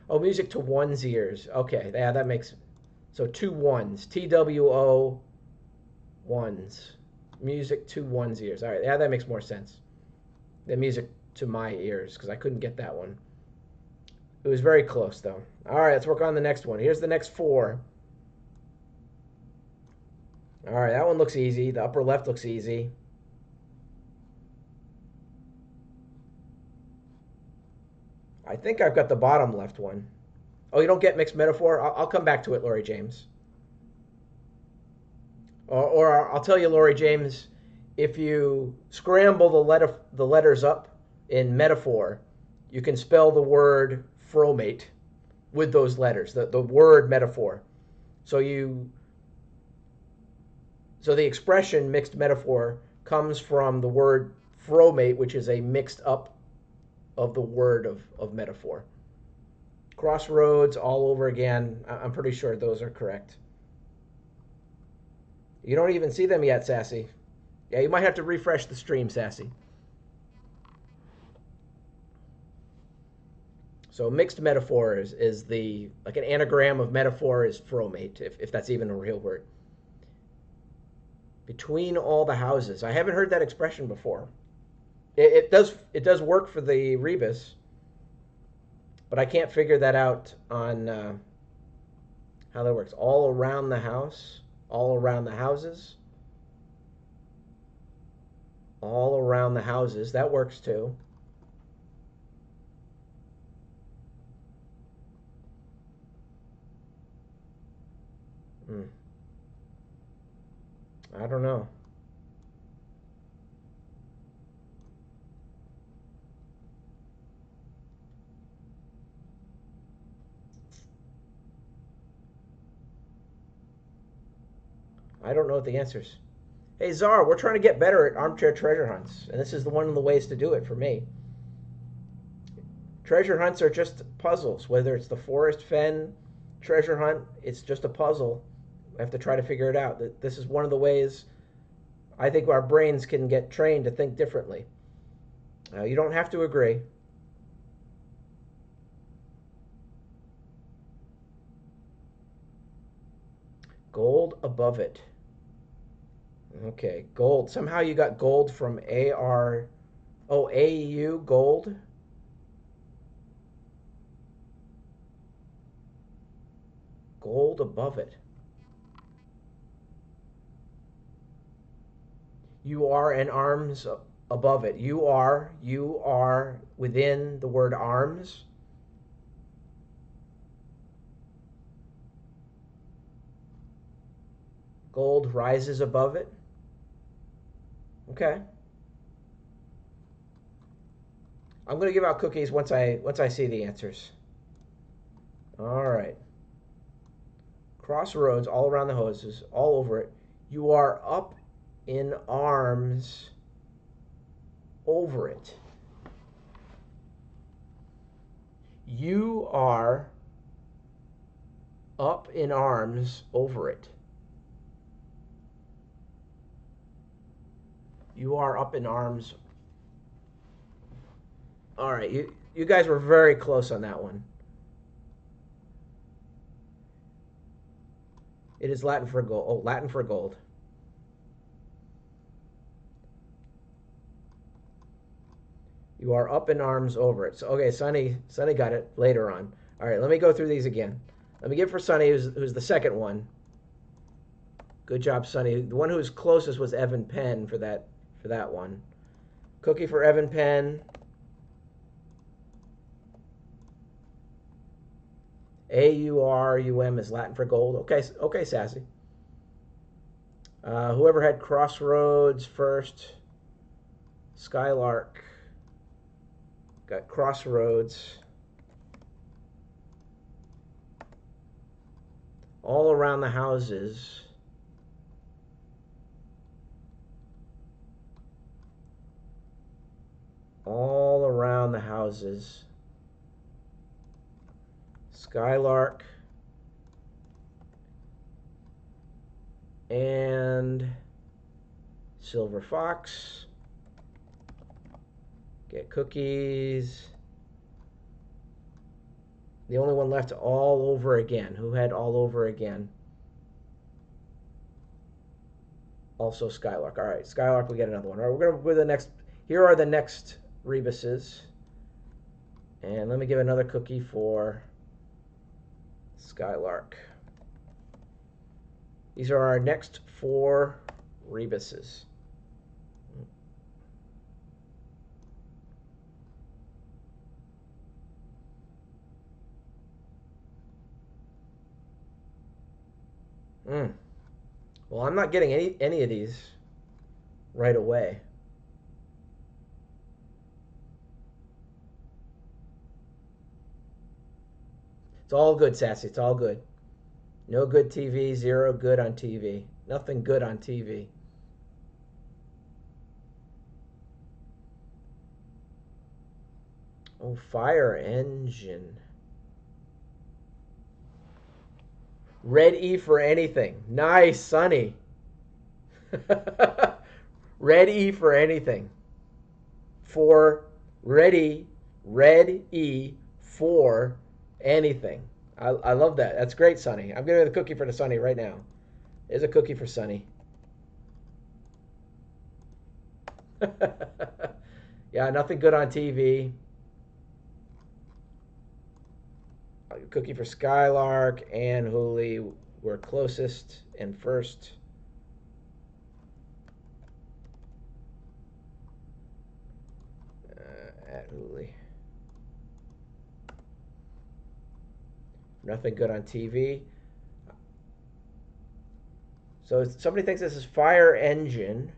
Oh, music to one's ears. Okay, yeah, that makes... so two ones. T W O ones. Music to one's ears. All right, yeah, that makes more sense than Music to My Ears, because I couldn't get that one. It was very close, though. All right, let's work on the next one. Here's the next four. All right, that one looks easy. The upper left looks easy. I think I've got the bottom left one. Oh, you don't get mixed metaphor? I'll, I'll come back to it, Laurie James. Or, or I'll tell you, Laurie James, if you scramble the, letter, the letters up in metaphor, you can spell the word fromate with those letters, the, the word metaphor. So you, so the expression mixed metaphor comes from the word fromate, which is a mixed up of the word of, of metaphor. Crossroads all over again. I'm pretty sure those are correct. You don't even see them yet, Sassy. Yeah, you might have to refresh the stream, Sassy. So mixed metaphor is, is the, like an anagram of metaphor is fromate, if, if that's even a real word. Between all the houses. I haven't heard that expression before. It does it does work for the rebus, but I can't figure that out on uh, how that works. All around the house, all around the houses, all around the houses. That works too. Hmm. I don't know. I don't know the answers. Hey, Czar, we're trying to get better at armchair treasure hunts, and this is the one of the ways to do it for me. Treasure hunts are just puzzles, whether it's the Forrest Fenn treasure hunt, it's just a puzzle. I have to try to figure it out. This is one of the ways I think our brains can get trained to think differently. Uh, you don't have to agree. Gold above it. Okay, gold. Somehow you got gold from A R. Oh, A U, gold. Gold above it. You are an arms above it. You are, you are within the word arms. Gold rises above it. Okay. I'm going to give out cookies once I once I see the answers. All right. Crossroads all around the hoses, all over it. You are up in arms over it. You are up in arms over it. You are up in arms. All right, you, you guys were very close on that one. It is Latin for gold. Oh, Latin for gold. You are up in arms over it. So, okay, Sonny, Sonny got it later on. All right, let me go through these again. Let me give for Sonny, who's, who's the second one. Good job, Sonny. The one who was closest was Evan Penn for that for that one. Cookie for Evan Penn. A U R U M is Latin for gold. Okay, okay, Sassy. Uh, whoever had crossroads first, Skylark got crossroads. All around the houses. All around the houses. Skylark and Silver Fox get cookies. The only one left, all over again. Who had all over again? Also Skylark. All right, Skylark, we get another one. All right, we're gonna go to the next. Here are the next rebuses. And let me give another cookie for Skylark. These are our next four rebuses. Mm. Well, I'm not getting any, any of these right away. It's all good, Sassy. It's all good. No good T V, zero good on T V. Nothing good on T V. Oh, fire engine. Red E for anything. Nice, Sonny. Red E for anything. For ready, red E for anything. I, I love that. That's great, Sonny. I'm giving the cookie for the Sonny right now. There's a cookie for Sonny. Yeah, nothing good on T V. A cookie for Skylark and Hooli were closest and first. Uh, at Hooli. Nothing good on T V. So somebody thinks this is fire engine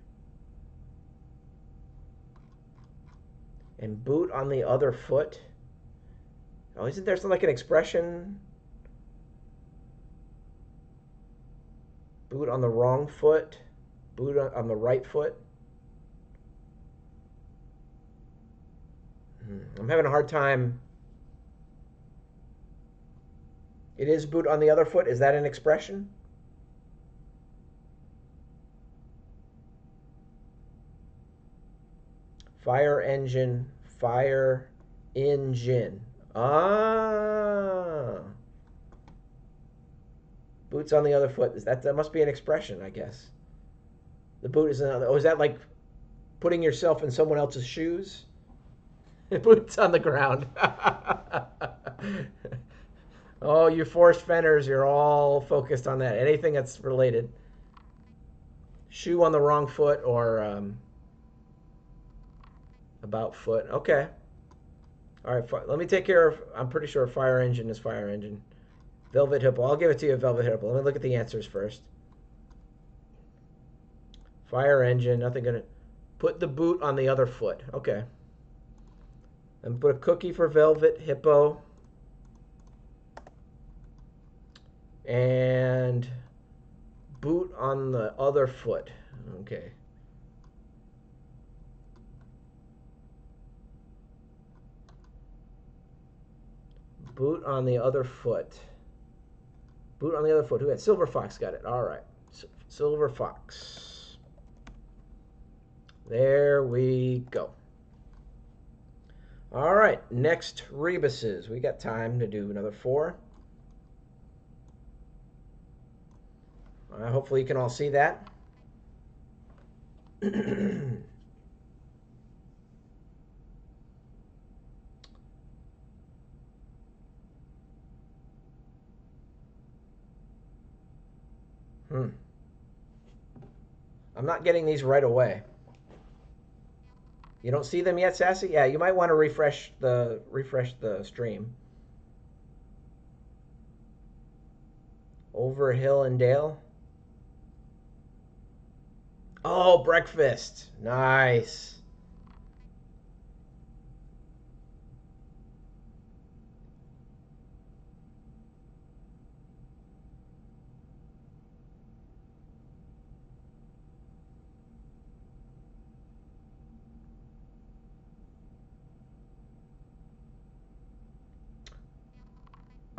and boot on the other foot. Oh, isn't there something like an expression? Boot on the wrong foot, boot on the right foot. Hmm. I'm having a hard time It is boot on the other foot. Is that an expression? Fire engine, fire engine. Ah. Boots on the other foot. Is that, that must be an expression, I guess. The boot is another. Oh, is that like putting yourself in someone else's shoes? Boots on the ground. Oh, you Forrest Fenners, you're all focused on that. Anything that's related. Shoe on the wrong foot or um, about foot. Okay. All right, let me take care of, I'm pretty sure fire engine is fire engine. Velvet Hippo. I'll give it to you, Velvet Hippo. Let me look at the answers first. Fire engine, nothing gonna... Put the boot on the other foot. Okay. And put a cookie for Velvet Hippo. And boot on the other foot. Okay. Boot on the other foot. Boot on the other foot. Who had Silver Fox? Got it. All right. Silver Fox. There we go. All right. Next rebuses. We got time to do another four. All right, hopefully you can all see that. Hmm. I'm not getting these right away. You don't see them yet, Sassy? Yeah, you might want to refresh the refresh the stream. Over hill and dale. Oh, breakfast. Nice.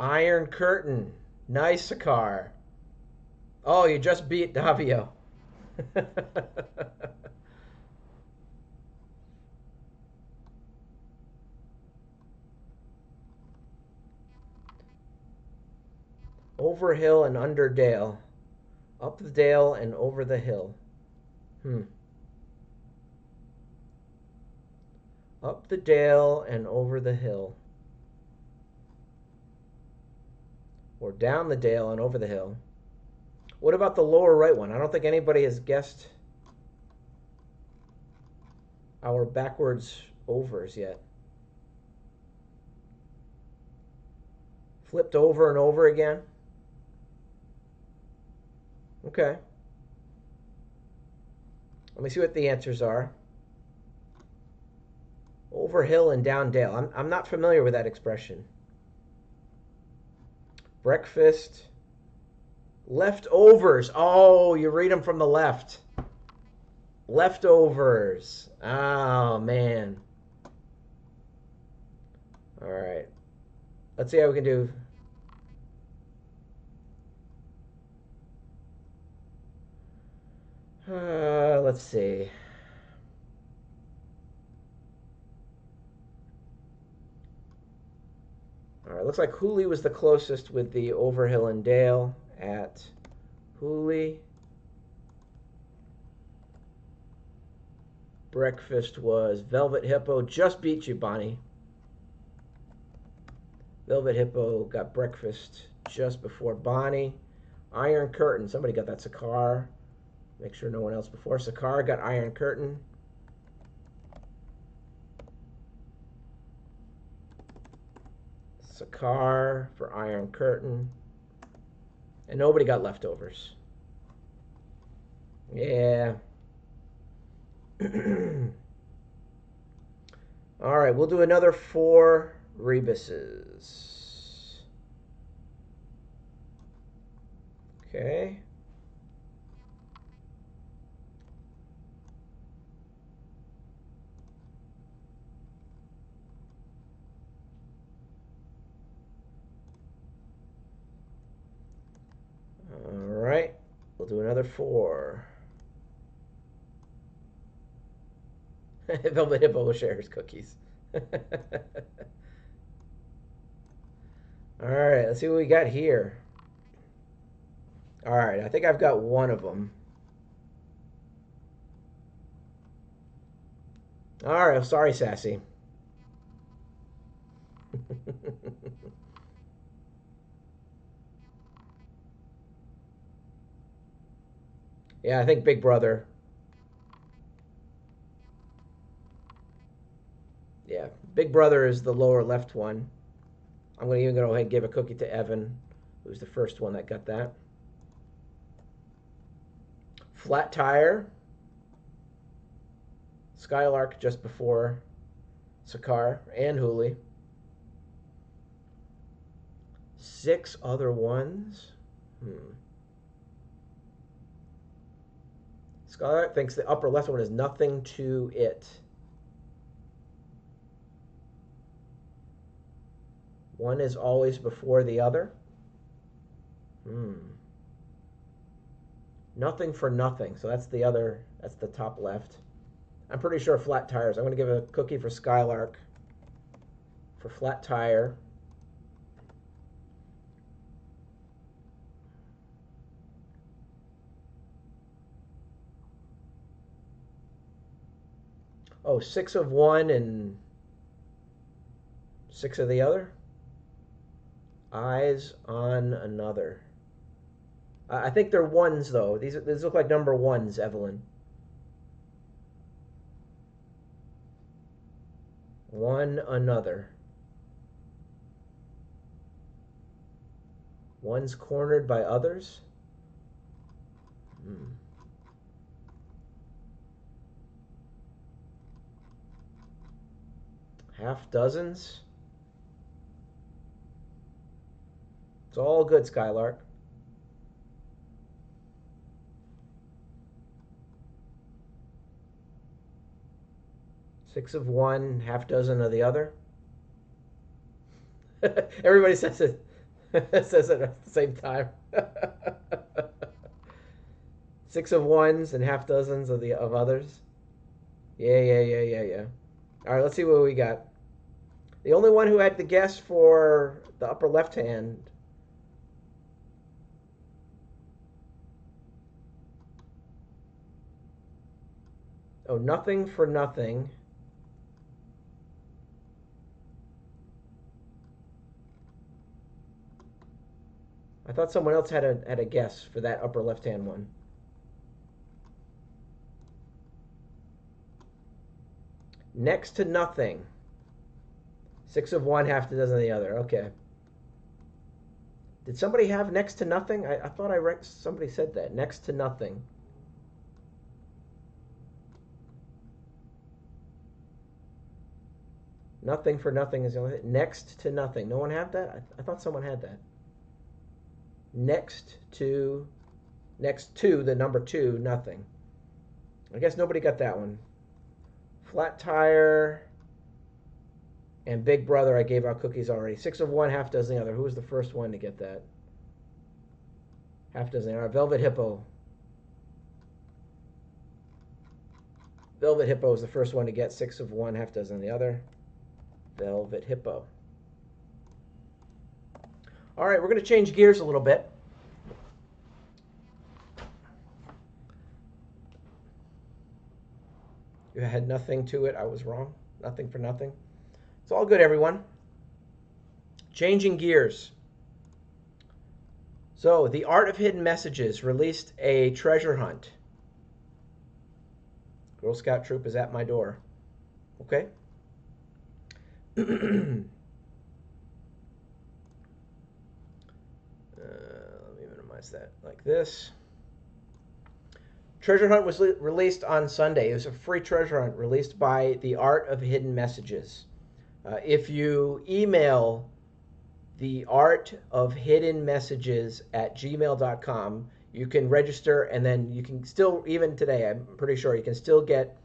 Iron Curtain. Nice car. Oh, you just beat Davio. Over hill and under dale. Up the dale and over the hill. Hmm. Up the dale and over the hill. Or down the dale and over the hill. What about the lower right one? I don't think anybody has guessed our backwards overs yet. Flipped over and over again. Okay. Let me see what the answers are. Over hill and down dale. I'm, I'm not familiar with that expression. Breakfast. Leftovers. Oh, you read them from the left. Leftovers. Oh, man. All right. Let's see how we can do. Uh, let's see. All right, looks like Hooli was the closest with the over hill and dale at Hooli. Breakfast was Velvet Hippo. Just beat you, Bonnie. Velvet Hippo got breakfast just before Bonnie. Iron Curtain. Somebody got that Sakar. Make sure no one else before. Sakar got Iron Curtain. Sakar for Iron Curtain. And nobody got leftovers. Yeah. All right, we'll do another four rebuses. Okay. another four. Velvet Hippo shares cookies. All right, let's see what we got here. All right, I think I've got one of them. All right, sorry, Sassy. Yeah, I think Big Brother. Yeah, Big Brother is the lower left one. I'm going to even go ahead and give a cookie to Evan, who's the first one that got that. Flat Tire. Skylark just before Sakar and Hooli. Six other ones. Hmm. Skylark thinks the upper left one is nothing to it. One is always before the other. Hmm. Nothing for nothing. So that's the other, that's the top left. I'm pretty sure Flat Tires. I'm going to give a cookie for Skylark for Flat Tire. Oh, six of one and six of the other. Eyes on another. I think they're ones, though. These, these look like number ones, Evelyn. One another. One's cornered by others. Hmm. Half dozens. It's all good, Skylark. Six of one, half dozen of the other. Everybody says it, says it at the same time. Six of ones and half dozens of the of others. Yeah, yeah, yeah, yeah, yeah. All right, let's see what we got. The only one who had the guess for the upper left hand. Oh, nothing for nothing. I thought someone else had a, had a guess for that upper left-hand one. Next to nothing. Six of one, half a dozen of the other. Okay. Did somebody have next to nothing? I, I thought I read, somebody said that. Next to nothing. Nothing for nothing is the only thing. Next to nothing. No one had that? I, th I thought someone had that. Next to, next to the number two, nothing. I guess nobody got that one. Flat Tire and Big Brother, I gave out cookies already. Six of one, half dozen the other. Who was the first one to get that? Half dozen the other. Velvet Hippo. Velvet Hippo was the first one to get six of one, half dozen the other. Velvet Hippo. All right, we're going to change gears a little bit. You had nothing to it. I was wrong. Nothing for nothing. It's all good, everyone. Changing gears. So, The Art of Hidden Messages released a treasure hunt. Girl Scout troop is at my door. Okay. That like this. Treasure Hunt was released on Sunday. It was a free treasure hunt released by The Art of Hidden Messages. Uh, if you email the art of hidden messages at gmail dot com, you can register, and then you can still, even today, I'm pretty sure you can still get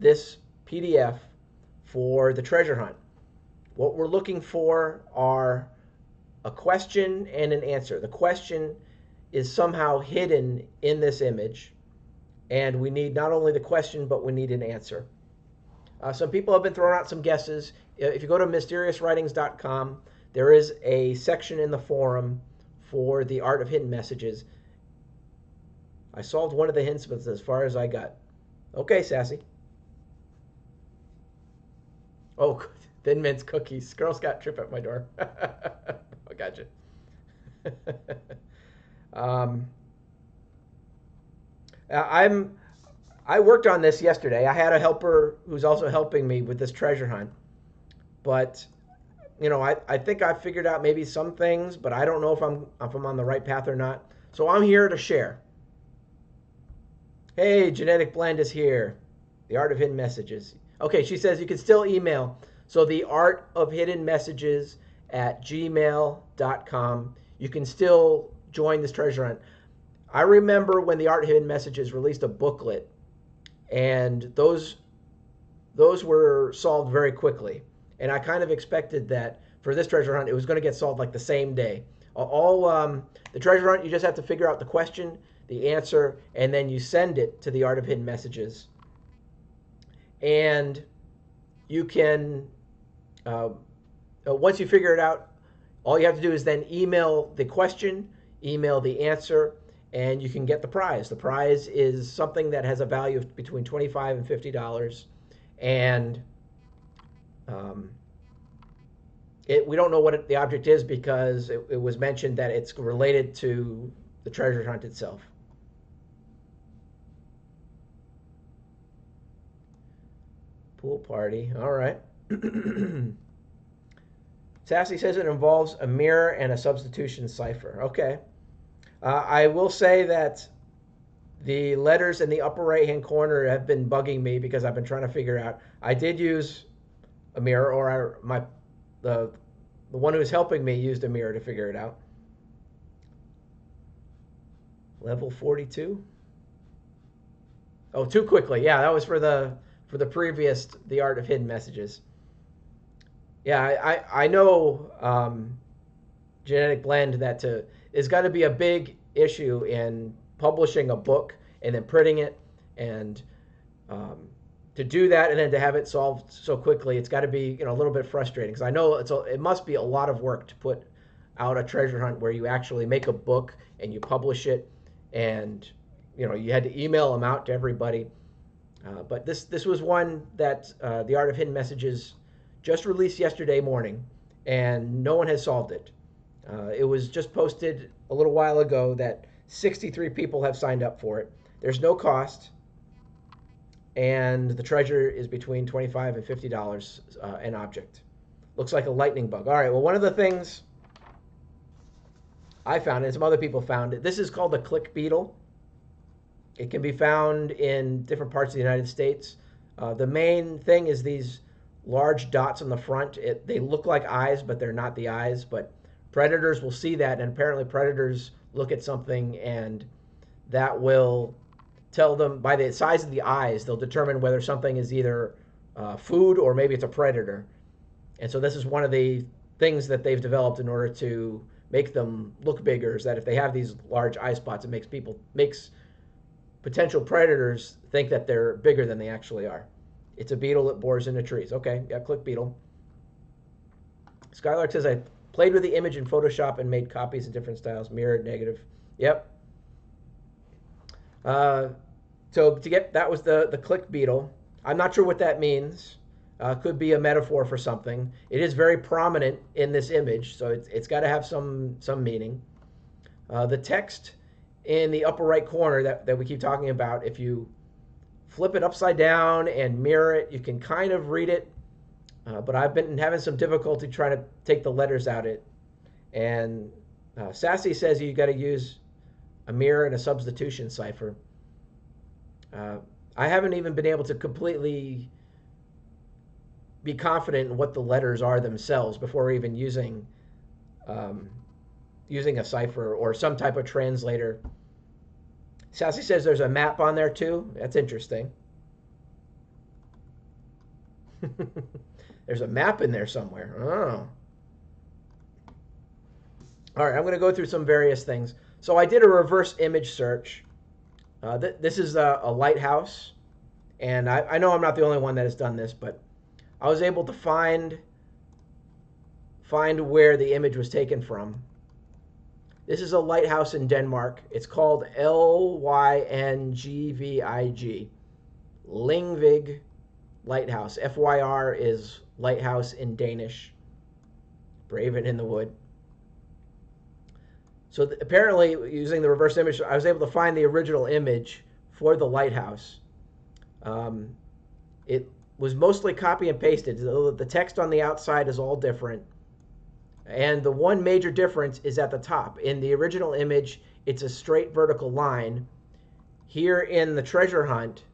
this P D F for the treasure hunt. What we're looking for are a question and an answer. The question is somehow hidden in this image. And we need not only the question, but we need an answer. Uh, some people have been throwing out some guesses. If you go to mysterious writings dot com, there is a section in the forum for the Art of Hidden Messages. I solved one of the hints, but as far as I got. Okay, Sassy. Oh, Thin Mints cookies. Girl Scout trip at my door. I gotcha. um, I'm, I worked on this yesterday. I had a helper who's also helping me with this treasure hunt. But, you know, I, I think I figured out maybe some things, but I don't know if I'm, if I'm on the right path or not. So I'm here to share. Hey, Genetic Blend is here. The Art of Hidden Messages. Okay, she says you can still email. So the Art of Hidden Messages at gmail dot com. You can still join this treasure hunt. I remember when the Art of Hidden Messages released a booklet, and those those were solved very quickly. And I kind of expected that for this treasure hunt, it was going to get solved like the same day. All um, the treasure hunt, you just have to figure out the question, the answer, and then you send it to the Art of Hidden Messages. And you can, uh, once you figure it out, all you have to do is then email the question, email the answer, and you can get the prize. The prize is something that has a value of between twenty-five dollars and fifty dollars. And um, it, we don't know what it, the object is because it, it was mentioned that it's related to the treasure hunt itself. Pool party. All right. Sassy says it involves a mirror and a substitution cipher. Okay. Uh, I will say that the letters in the upper right-hand corner have been bugging me because I've been trying to figure out. I did use a mirror, or I, my the the one who was helping me used a mirror to figure it out. Level forty-two. Oh, too quickly. Yeah, that was for the. For the previous, the Art of Hidden Messages. Yeah, I, I, I know um, Genetic Blend that to, it's got to be a big issue in publishing a book and then printing it. And um, to do that and then to have it solved so quickly, it's got to be you know a little bit frustrating. Because I know it's a, it must be a lot of work to put out a treasure hunt where you actually make a book and you publish it. And you know you had to email them out to everybody. Uh, but this this was one that uh, the Art of Hidden Messages just released yesterday morning, and no one has solved it. Uh, it was just posted a little while ago that sixty-three people have signed up for it. There's no cost, and the treasure is between twenty-five dollars and fifty dollars uh, an object. Looks like a lightning bug. All right, well, one of the things I found, and some other people found it, this is called the click beetle. It can be found in different parts of the United States. Uh, the main thing is these large dots on the front. It, they look like eyes, but they're not the eyes. But predators will see that, and apparently predators look at something, and that will tell them, by the size of the eyes, they'll determine whether something is either uh, food or maybe it's a predator. And so this is one of the things that they've developed in order to make them look bigger, is that if they have these large eye spots, it makes people... makes potential predators think that they're bigger than they actually are. It's a beetle that bores into trees. Okay, yeah, click beetle. Skylark says, I played with the image in Photoshop and made copies in different styles. Mirrored, negative. Yep. Uh, so to get, that was the, the click beetle. I'm not sure what that means. Uh, could be a metaphor for something. It is very prominent in this image, so it's, it's got to have some, some meaning. Uh, the text in the upper right corner that, that we keep talking about, if you flip it upside down and mirror it, you can kind of read it, uh, but I've been having some difficulty trying to take the letters out of it. And uh, Sassy says you got to use a mirror and a substitution cipher. Uh, I haven't even been able to completely be confident in what the letters are themselves before even using um, using a cipher or some type of translator. Sassy says there's a map on there too. That's interesting. There's a map in there somewhere. Oh. All right, I'm going to go through some various things. So I did a reverse image search. Uh, th this is a, a lighthouse, and I, I know I'm not the only one that has done this, but I was able to find find where the image was taken from. This is a lighthouse in Denmark. It's called L Y N G V I G, Lyngvig Lighthouse. F Y R is lighthouse in Danish. Brave and in the wood. So apparently, using the reverse image, I was able to find the original image for the lighthouse. Um, it was mostly copy and pasted. The, the text on the outside is all different. And the one major difference is at the top. In the original image, it's a straight vertical line. Here in the treasure hunt,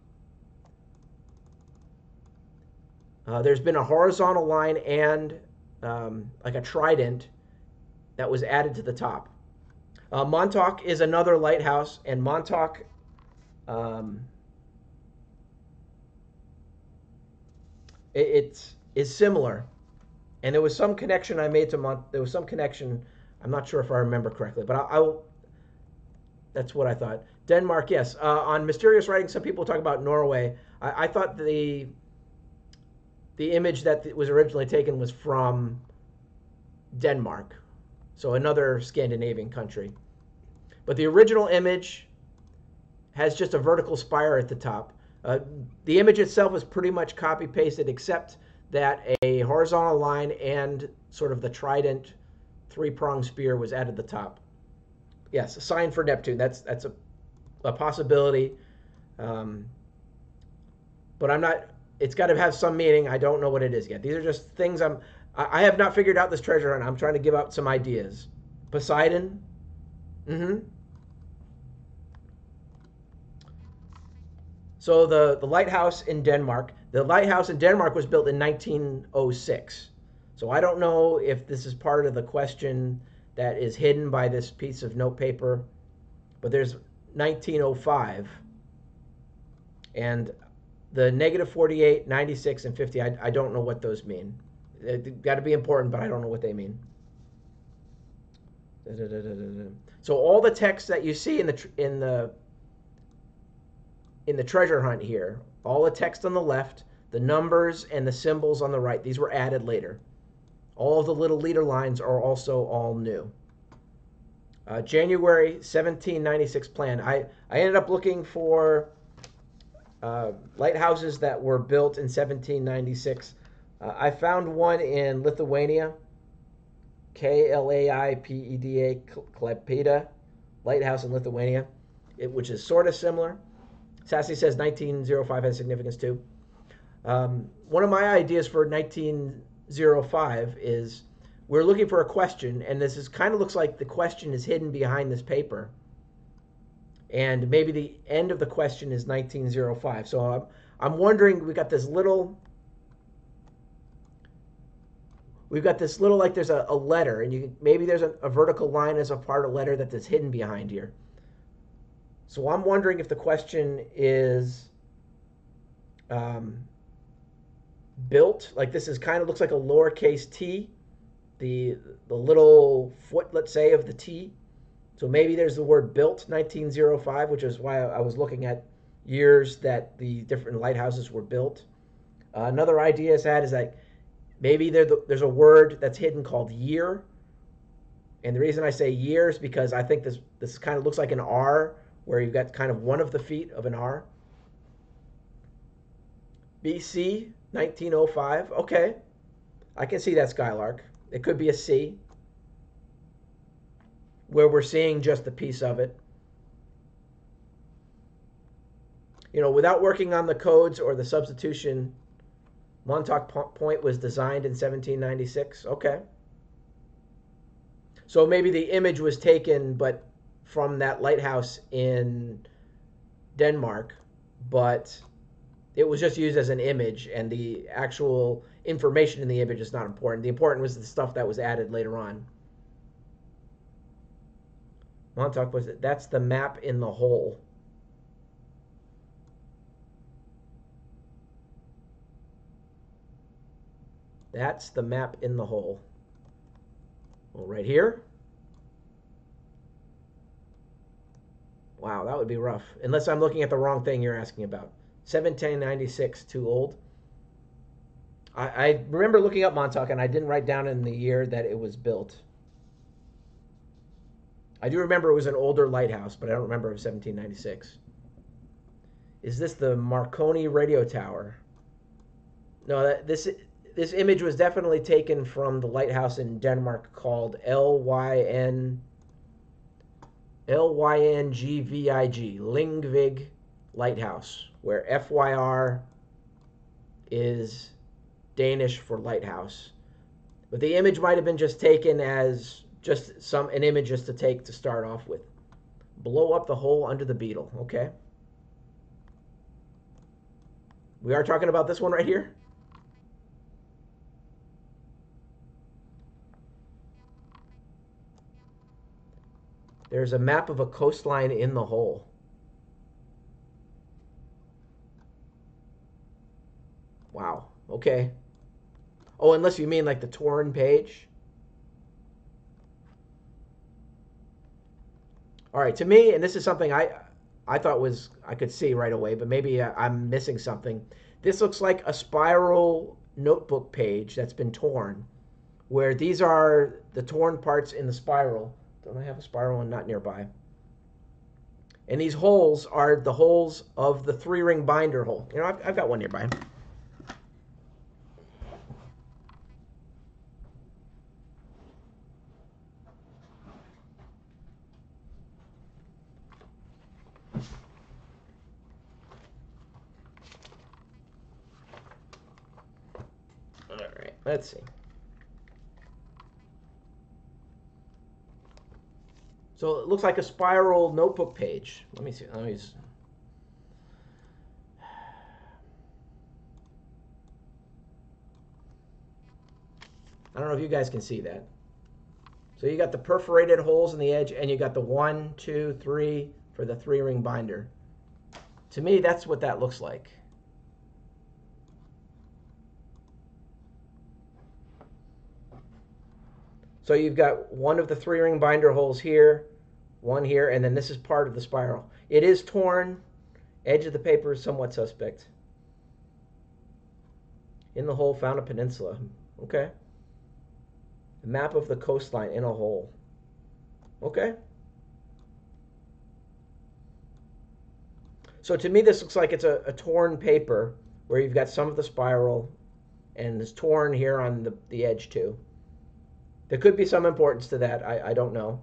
uh, there's been a horizontal line and um, like a trident that was added to the top. Uh, Montauk is another lighthouse, and Montauk, um, it, it is similar. And there was some connection I made to Mont. There was some connection. I'm not sure if I remember correctly, but I, I that's what I thought. Denmark, yes. Uh, on Mysterious Writings, some people talk about Norway. I, I thought the the image that was originally taken was from Denmark. So another Scandinavian country. But the original image has just a vertical spire at the top. Uh, the image itself is pretty much copy-pasted, except that a horizontal line and sort of the trident three-pronged spear was added at the top. Yes, a sign for Neptune. That's that's a, a possibility. Um, but I'm not, it's got to have some meaning. I don't know what it is yet. These are just things I'm... I have not figured out this treasure, and I'm trying to give out some ideas. Poseidon? Mm-hmm. So the, the lighthouse in Denmark. The lighthouse in Denmark was built in nineteen oh six. So I don't know if this is part of the question that is hidden by this piece of note paper. But there's nineteen oh five. And the negative forty-eight, ninety-six, and fifty, I, I don't know what those mean. They've got to be important, but I don't know what they mean. Da, da, da, da, da. So all the text that you see in the in the in the treasure hunt here, all the text on the left, the numbers and the symbols on the right, these were added later. All of the little leader lines are also all new. Uh, January seventeen ninety-six plan. I I ended up looking for uh, lighthouses that were built in seventeen ninety-six. Uh, I found one in Lithuania, K L A I P E D A, Klaipeda, lighthouse in Lithuania, it, which is sort of similar. Sassy says nineteen oh five has significance too. Um, one of my ideas for nineteen oh five is we're looking for a question, and this is kind of looks like the question is hidden behind this paper. And maybe the end of the question is nineteen oh five. So I'm, I'm wondering, we got this little... We've got this little, like there's a, a letter, and you can, maybe there's a, a vertical line as a part of letter that is hidden behind here. So I'm wondering if the question is um, built, like this is kind of looks like a lowercase t, the, the little foot, let's say, of the t. So maybe there's the word built, nineteen oh five, which is why I was looking at years that the different lighthouses were built. Uh, another idea is that is that maybe there's a word that's hidden called year. And the reason I say year is because I think this, this kind of looks like an R, where you've got kind of one of the feet of an R. B C, nineteen oh five. Okay. I can see that Skylark. It could be a C, where we're seeing just a piece of it. You know, without working on the codes or the substitution, Montauk Point was designed in seventeen ninety-six. Okay. So maybe the image was taken, but from that lighthouse in Denmark, but it was just used as an image, and the actual information in the image is not important. The important was the stuff that was added later on. Montauk was, that's the map in the hole. That's the map in the hole. Well, right here. Wow, that would be rough. Unless I'm looking at the wrong thing you're asking about. seven ten ninety-six, too old. I, I remember looking up Montauk, and I didn't write down in the year that it was built. I do remember it was an older lighthouse, but I don't remember it was seventeen ninety-six. Is this the Marconi radio tower? No, that, this this image was definitely taken from the lighthouse in Denmark called L Y N, L Y N G V I G, Lyngvig Lighthouse, where F Y R is Danish for lighthouse. But the image might have been just taken as just some an image just to take to start off with. Blow up the hole under the beetle. Okay. We are talking about this one right here. There's a map of a coastline in the hole. Wow. Okay. Oh, unless you mean like the torn page. All right, to me, and this is something I I thought was I could see right away, but maybe I'm missing something. This looks like a spiral notebook page that's been torn, where these are the torn parts in the spiral. Don't I have a spiral and not nearby? And these holes are the holes of the three-ring binder hole. You know, I've, I've got one nearby. Let's see. So it looks like a spiral notebook page. Let me see. Let me see. I don't know if you guys can see that. So you got the perforated holes in the edge, and you got the one, two, three for the three-ring binder. To me, that's what that looks like. So you've got one of the three-ring binder holes here, one here, and then this is part of the spiral. It is torn. Edge of the paper is somewhat suspect. In the hole found a peninsula. Okay. A map of the coastline in a hole. Okay. So to me this looks like it's a, a torn paper where you've got some of the spiral and it's torn here on the, the edge too. There could be some importance to that. I, I don't know.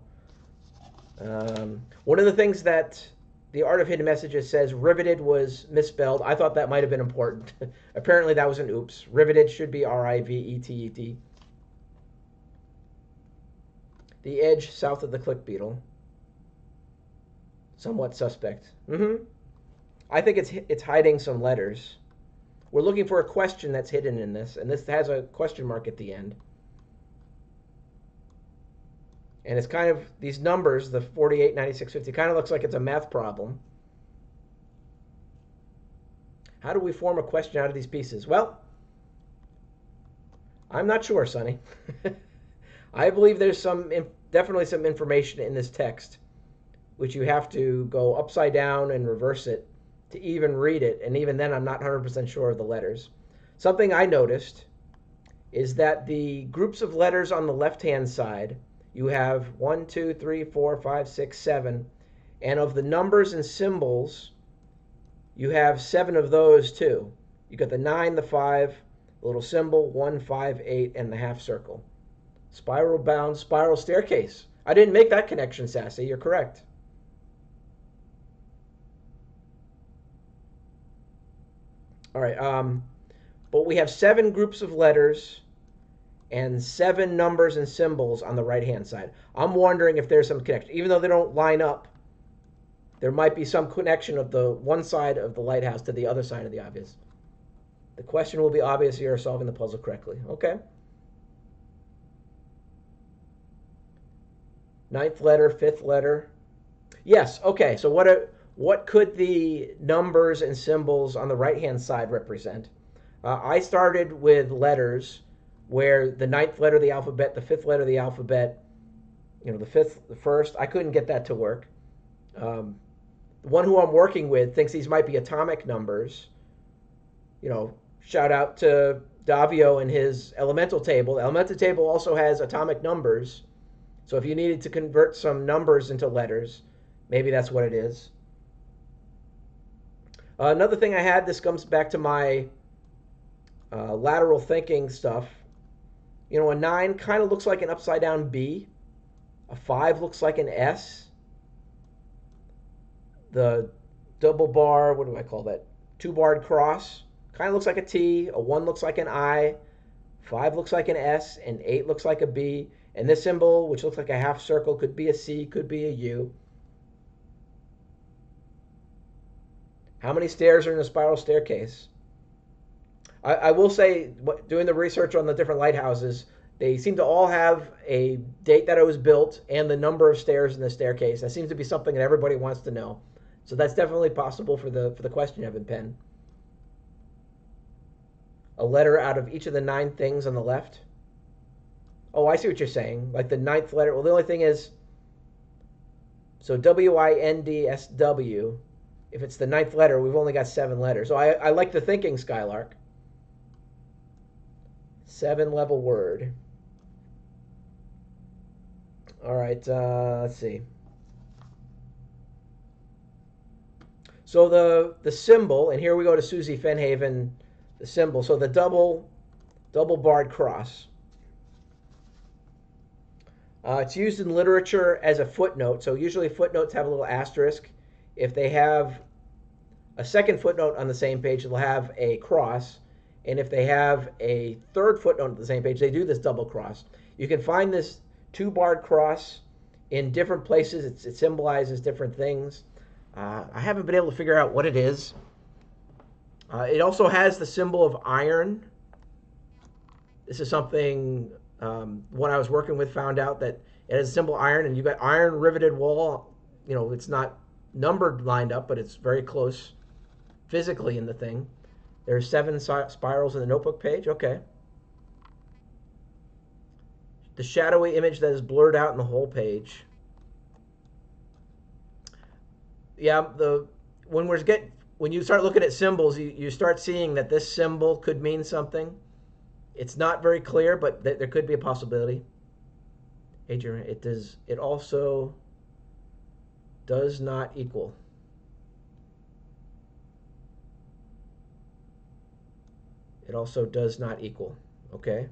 Um, one of the things that the Art of Hidden Messages says, riveted was misspelled. I thought that might have been important. Apparently that was an oops. Riveted should be R I V E T E D. The edge south of the click beetle. Somewhat suspect. Mm-hmm. I think it's, it's hiding some letters. We're looking for a question that's hidden in this, and this has a question mark at the end. And it's kind of, these numbers, the forty-eight, ninety-six, fifty, kind of looks like it's a math problem. How do we form a question out of these pieces? Well, I'm not sure, Sonny. I believe there's some, definitely some information in this text, which you have to go upside down and reverse it to even read it. And even then, I'm not one hundred percent sure of the letters. Something I noticed is that the groups of letters on the left-hand side, you have one, two, three, four, five, six, seven. And of the numbers and symbols, you have seven of those too. You got the nine, the five, the little symbol, one, five, eight, and the half circle. Spiral bound, spiral staircase. I didn't make that connection, Sassy. You're correct. All right. Um, but we have seven groups of letters and seven numbers and symbols on the right-hand side. I'm wondering if there's some connection. Even though they don't line up, there might be some connection of the one side of the lighthouse to the other side of the obvious. The question will be obvious if you're solving the puzzle correctly. Okay. Ninth letter, fifth letter. Yes, okay. So what, are, what could the numbers and symbols on the right-hand side represent? Uh, I started with letters, where the ninth letter of the alphabet, the fifth letter of the alphabet, you know, the fifth, the first, I couldn't get that to work. Um, one who I'm working with thinks these might be atomic numbers. You know, shout out to Davio and his elemental table. The elemental table also has atomic numbers. So if you needed to convert some numbers into letters, maybe that's what it is. Uh, another thing I had, this comes back to my uh, lateral thinking stuff. You know, a nine kind of looks like an upside down B. A five looks like an S. The double bar, what do I call that? Two-barred cross. Kind of looks like a T. A one looks like an I. Five looks like an S. And eight looks like a B. And this symbol, which looks like a half circle, could be a C, could be a U. How many stairs are in a spiral staircase? I, I will say, doing the research on the different lighthouses, they seem to all have a date that it was built and the number of stairs in the staircase. That seems to be something that everybody wants to know. So that's definitely possible for the for the question, Evan Penn. A letter out of each of the nine things on the left. Oh, I see what you're saying. Like the ninth letter. Well, the only thing is, so W I N D S W, if it's the ninth letter, we've only got seven letters. So I, I like the thinking, Skylark. Seven level word. All right, uh, let's see. So the the symbol, and here we go to Susie Fenhaven, the symbol. So the double double barred cross. Uh, it's used in literature as a footnote. So usually footnotes have a little asterisk. If they have a second footnote on the same page, it'll have a cross. And if they have a third footnote on the same page, they do this double cross. You can find this two-barred cross in different places. It's, it symbolizes different things. Uh, I haven't been able to figure out what it is. Uh, it also has the symbol of iron. This is something um, one I was working with found out, that it has a symbol of iron, and you've got iron riveted wall. You know, it's not numbered lined up, but it's very close physically in the thing. There's seven spirals in the notebook page. Okay. The shadowy image that is blurred out in the whole page. Yeah, the when we're get when you start looking at symbols, you, you start seeing that this symbol could mean something. It's not very clear, but th there could be a possibility. Adrian, it does. It also does not equal. It also does not equal, okay?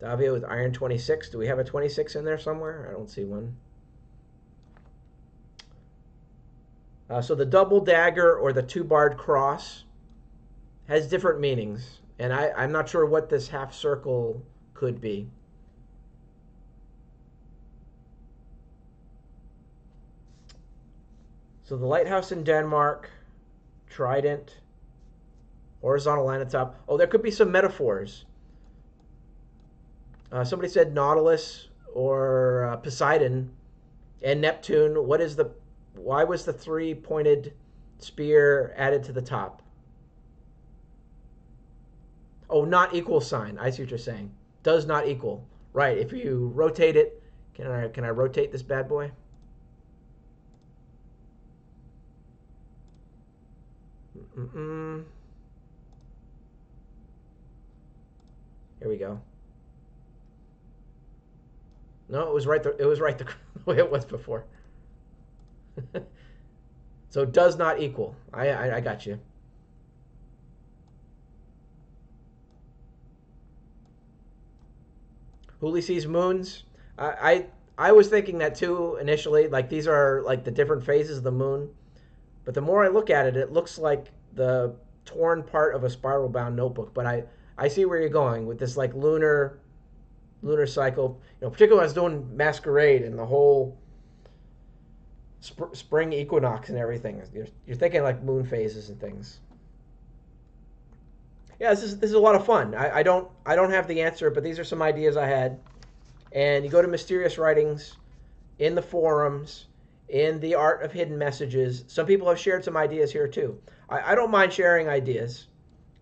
Davio with iron twenty-six. Do we have a twenty-six in there somewhere? I don't see one. Uh, so the double dagger or the two-barred cross has different meanings, and I, I'm not sure what this half circle could be. So the lighthouse in Denmark, trident, horizontal line at top. Oh, there could be some metaphors. Uh, somebody said Nautilus or uh, Poseidon and Neptune. What is the? Why was the three-pointed spear added to the top? Oh, not equal sign. I see what you're saying. Does not equal. Right. If you rotate it, can I can I rotate this bad boy? Mm-mm. Here we go. No, it was right. The, it was right the way it was before. So does not equal. I, I I got you. Hooli sees moons. I, I I was thinking that too initially. Like these are like the different phases of the moon, but the more I look at it, it looks like the torn part of a spiral bound notebook. But I, I see where you're going with this like lunar lunar cycle. You know, particularly when I was doing Masquerade and the whole sp spring equinox and everything. You're, you're thinking like moon phases and things. Yeah, this is this is a lot of fun. I, I don't I don't have the answer, but these are some ideas I had. And you go to Mysterious Writings in the forums. In the Art of Hidden Messages, some people have shared some ideas here too. I, I don't mind sharing ideas.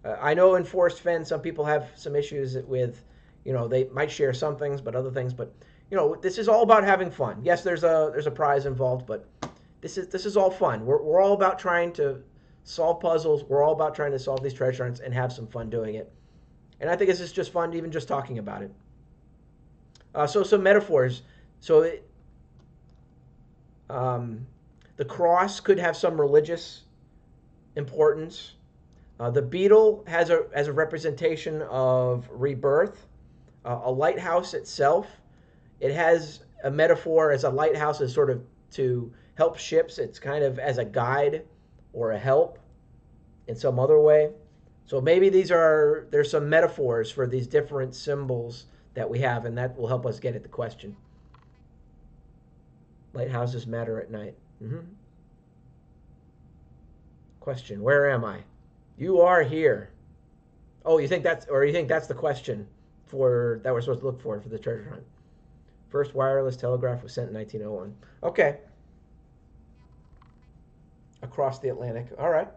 Uh, I know in Forrest Fenn, some people have some issues with, you know, they might share some things, but other things. But, you know, this is all about having fun. Yes, there's a there's a prize involved, but this is this is all fun. We're we're all about trying to solve puzzles. We're all about trying to solve these treasure hunts and have some fun doing it. And I think this is just fun, even just talking about it. Uh, so some metaphors. So it, um, the cross could have some religious importance. Uh, the beetle has a as a representation of rebirth. Uh, a lighthouse itself, it has a metaphor as a lighthouse is sort of to help ships. It's kind of as a guide or a help in some other way. So maybe these are there's some metaphors for these different symbols that we have, and that will help us get at the question. Lighthouses matter at night. Mm-hmm. Question: where am I? You are here. Oh, you think that's, or you think that's the question for that we're supposed to look for for the treasure hunt? First wireless telegraph was sent in nineteen oh one. Okay. Across the Atlantic. All right.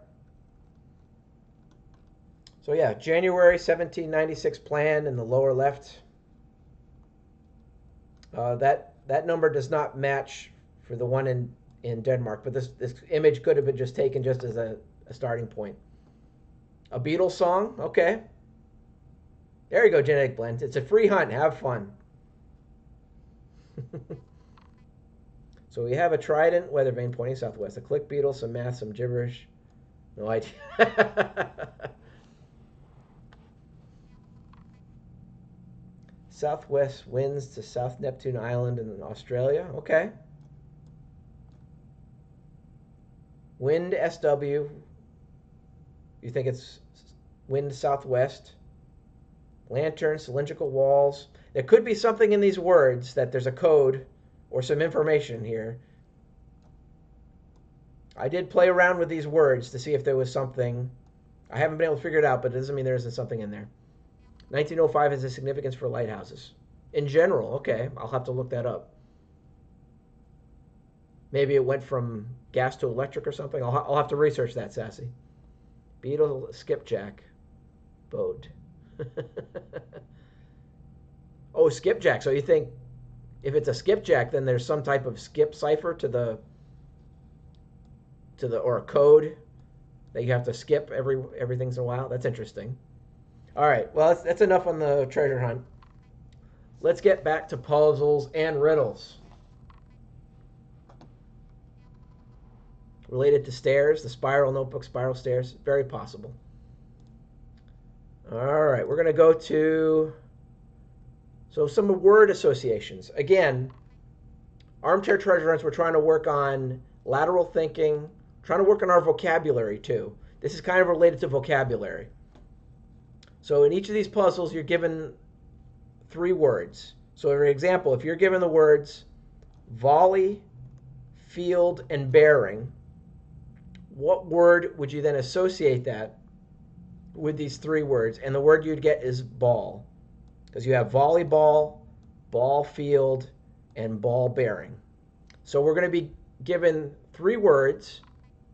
So yeah, January seventeen ninety-six plan in the lower left. Uh, that that number does not match for the one in in Denmark, but this this image could have been just taken just as a, a starting point. A Beatles song? Okay. There you go, Genetic Blend. It's a free hunt. Have fun. So we have a trident, weather vane pointing southwest, a click beetle, some math, some gibberish. No idea. Southwest winds to South Neptune Island in Australia. Okay. Wind S W. You think it's wind southwest? Lantern, cylindrical walls. There could be something in these words that there's a code or some information here. I did play around with these words to see if there was something. I haven't been able to figure it out, but it doesn't mean there isn't something in there. nineteen oh five has a significance for lighthouses. In general, okay, I'll have to look that up. Maybe it went from gas to electric or something. I'll, ha I'll have to research that, Sassy. Beetle, skipjack, boat. Oh, skipjack. So you think if it's a skipjack, then there's some type of skip cipher to the to the or a code that you have to skip every everything's in a while. That's interesting. All right. Well, that's, that's enough on the treasure hunt. Let's get back to puzzles and riddles. Related to stairs, the spiral notebook, spiral stairs, very possible. All right, we're going to go to, so some word associations. Again, armchair treasure hunts, we're trying to work on lateral thinking, trying to work on our vocabulary too. This is kind of related to vocabulary. So in each of these puzzles, you're given three words. So for example, if you're given the words volley, field, and bearing, what word would you then associate that with these three words? And the word you'd get is ball, because you have volleyball, ball field, and ball bearing. So we're going to be given three words.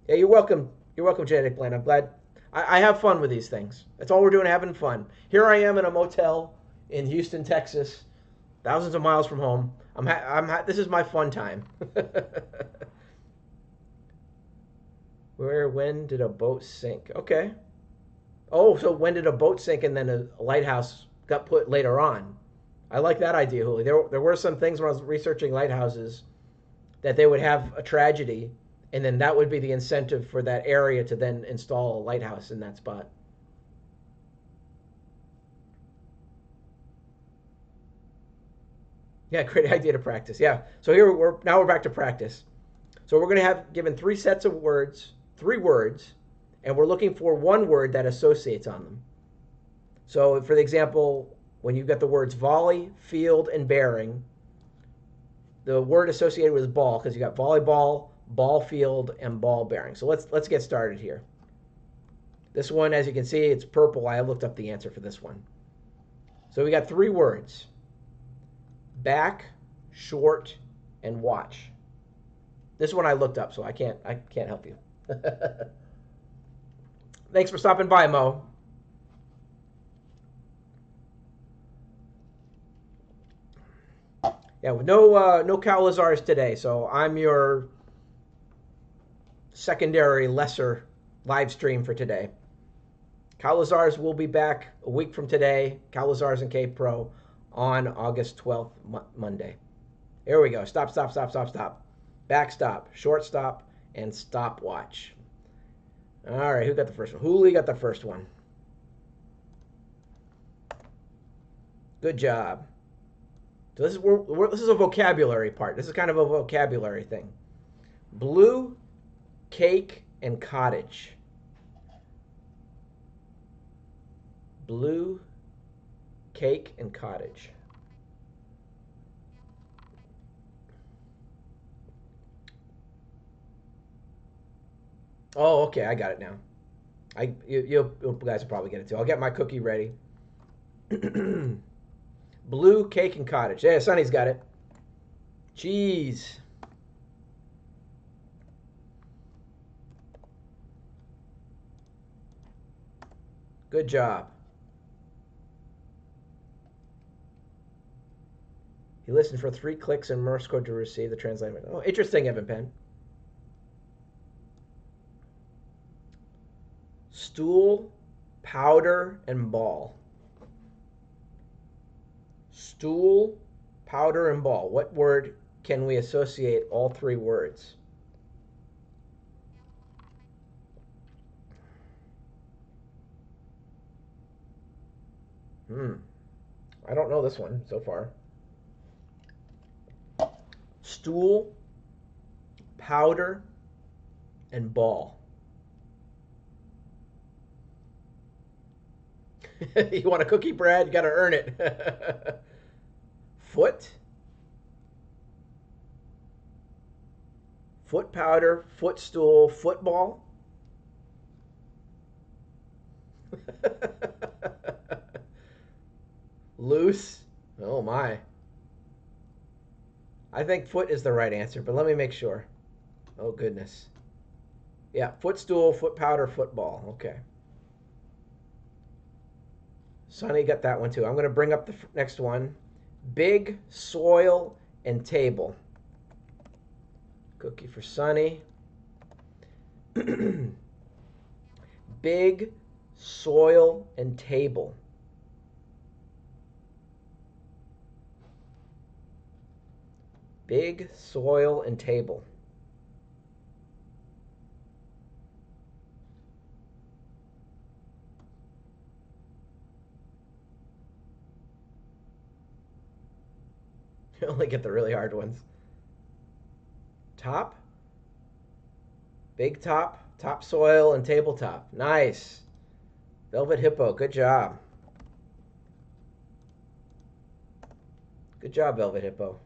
Yeah, you're welcome. You're welcome, Genetic Blend. I'm glad. I, I have fun with these things. That's all we're doing, having fun. Here I am in a motel in Houston, Texas, thousands of miles from home. I'm. Ha I'm. Ha this is my fun time. Where, when did a boat sink? Okay. Oh, so when did a boat sink and then a, a lighthouse got put later on? I like that idea, Huli. There, there were some things when I was researching lighthouses that they would have a tragedy, and then that would be the incentive for that area to then install a lighthouse in that spot. Yeah, great idea to practice. Yeah. So here we're now we're back to practice. So we're going to have given three sets of words. Three words, and we're looking for one word that associates on them. So for the example, when you've got the words volley, field, and bearing, the word associated with ball, because you got volleyball, ball field, and ball bearing. So let's let's get started here. This one, as you can see, it's purple. I looked up the answer for this one. So we got three words: back, short, and watch. This one I looked up, so I can't I can't help you. Thanks for stopping by, Mo. Yeah, no, uh, no Cal Lazars today, so I'm your secondary lesser live stream for today. Cal Lazars will be back a week from today, Cal Lazars and K-Pro, on August twelfth, mo Monday. Here we go. Stop, stop, stop, stop, stop. Back stop, short stop, and stopwatch. All right, who got the first one? Hooli got the first one. Good job. So this is, we're, we're, this is a vocabulary part. This is kind of a vocabulary thing. Blue, cake, and cottage. Blue, cake, and cottage. Oh, okay, I got it now. I you, you, you guys will probably get it too. I'll get my cookie ready. Blue, cake, and cottage. Yeah, Sonny's got it. Cheese. Good job. He listened for three clicks in Morse code to receive the translation. Oh, interesting, Evan Penn. Stool, powder, and ball. Stool, powder, and ball. What word can we associate all three words? Hmm. I don't know this one so far. Stool, powder, and ball. You want a cookie, Brad? You got to earn it. Foot. Foot powder, footstool, football. Loose. Oh, my. I think foot is the right answer, but let me make sure. Oh, goodness. Yeah, footstool, foot powder, football. Okay. Sonny got that one too. I'm going to bring up the next one. Big, soil, and table. Cookie for Sonny. Big, soil, and table. Big, soil, and table. You only get the really hard ones. Top, big top, topsoil, and tabletop. Nice. Velvet Hippo, good job. Good job, Velvet Hippo.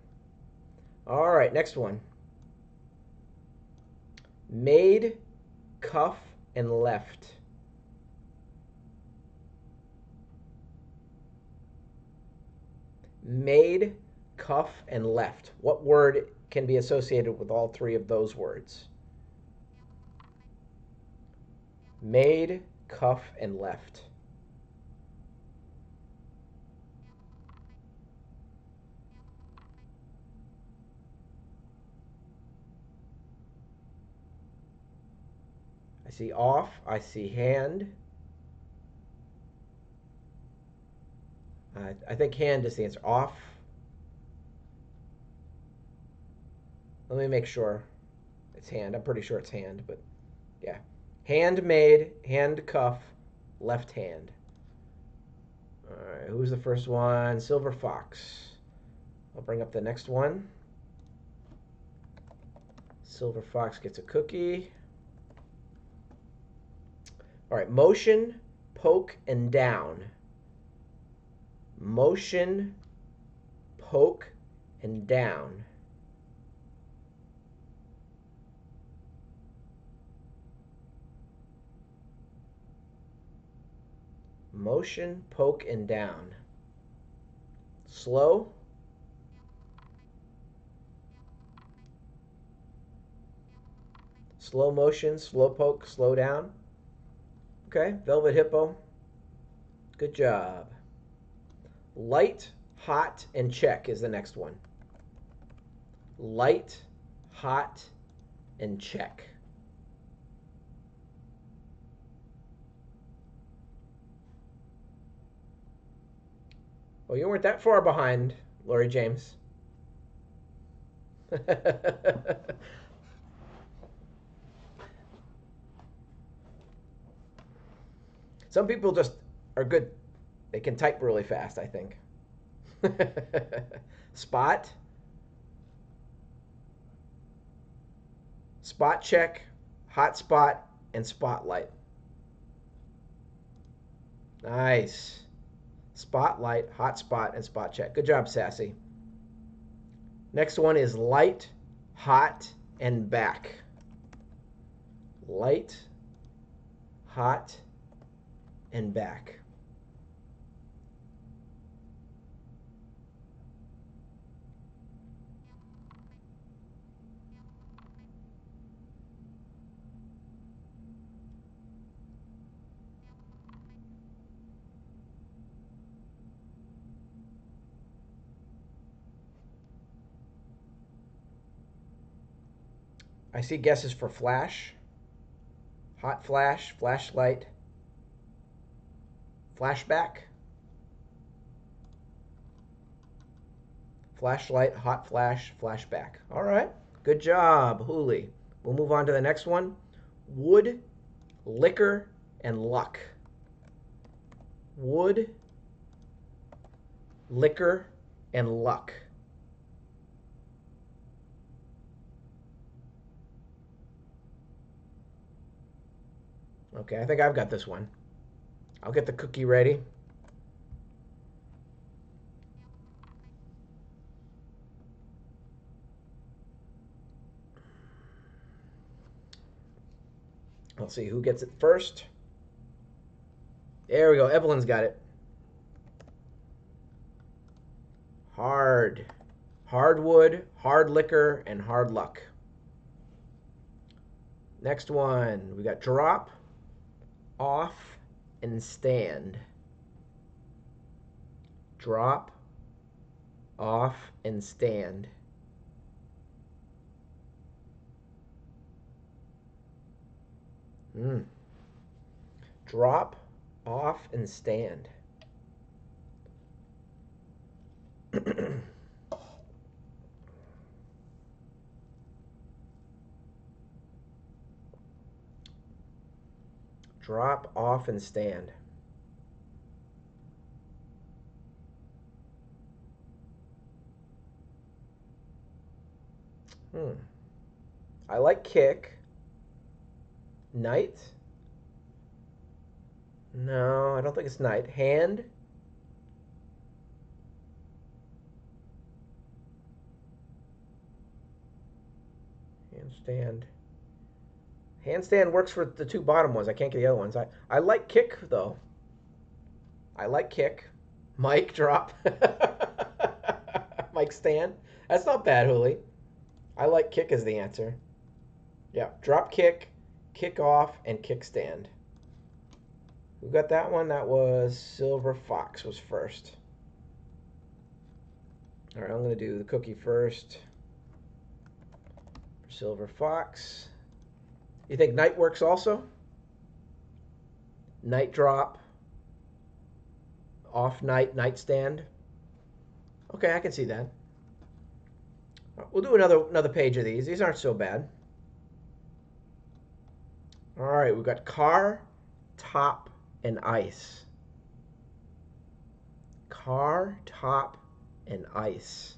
All right, next one. Made, cuff, and left. Made, cuff, and left. What word can be associated with all three of those words? Made, cuff, and left. I see off, I see hand. I, I think hand is the answer. Off. Let me make sure it's hand. I'm pretty sure it's hand, but yeah. Handmade, hand cuff, left hand. All right, who's the first one? Silver Fox. I'll bring up the next one. Silver Fox gets a cookie. All right, motion, poke, and down. Motion, poke, and down. Motion, poke, and down. Slow. Slow motion, slow poke, slow down. Okay, Velvet Hippo. Good job. Light, hot, and check is the next one. light, hot, and check. Well, you weren't that far behind, Lori James. Some people just are good. They can type really fast, I think. Spot. Spot check, hotspot, and spotlight. Nice. Spotlight, hotspot, and spot check. Good job, Sassy. Next one is light, hot, and back. Light, hot, and back. I see guesses for flash, hot flash, flashlight, flashback, flashlight, hot flash, flashback. All right, good job, Huli. We'll move on to the next one. Wood, liquor, and luck. Wood, liquor, and luck. Okay, I think I've got this one. I'll get the cookie ready. Let's see who gets it first. There we go. Evelyn's got it. Hard. Hardwood, hard liquor, and hard luck. Next one. We got drop, off, and stand. Drop, off, and stand. Mm. Drop, off, and stand. Drop, off, and stand. Hmm. I like kick. Knight. No, I don't think it's knight. Hand. Handstand. Handstand works for the two bottom ones. I can't get the other ones. I, I like kick, though. I like kick. Mike, drop. Mike, stand. That's not bad, Huli. I like kick is the answer. Yeah, drop kick, kick off, and kick stand. We got that one. That was Silver Fox was first. All right, I'm going to do the cookie first. Silver Fox. You think night works also? Night drop, off night, nightstand. Okay, I can see that. We'll do another another page of these. These aren't so bad. All right, we've got car, top, and ice. Car, top, and ice.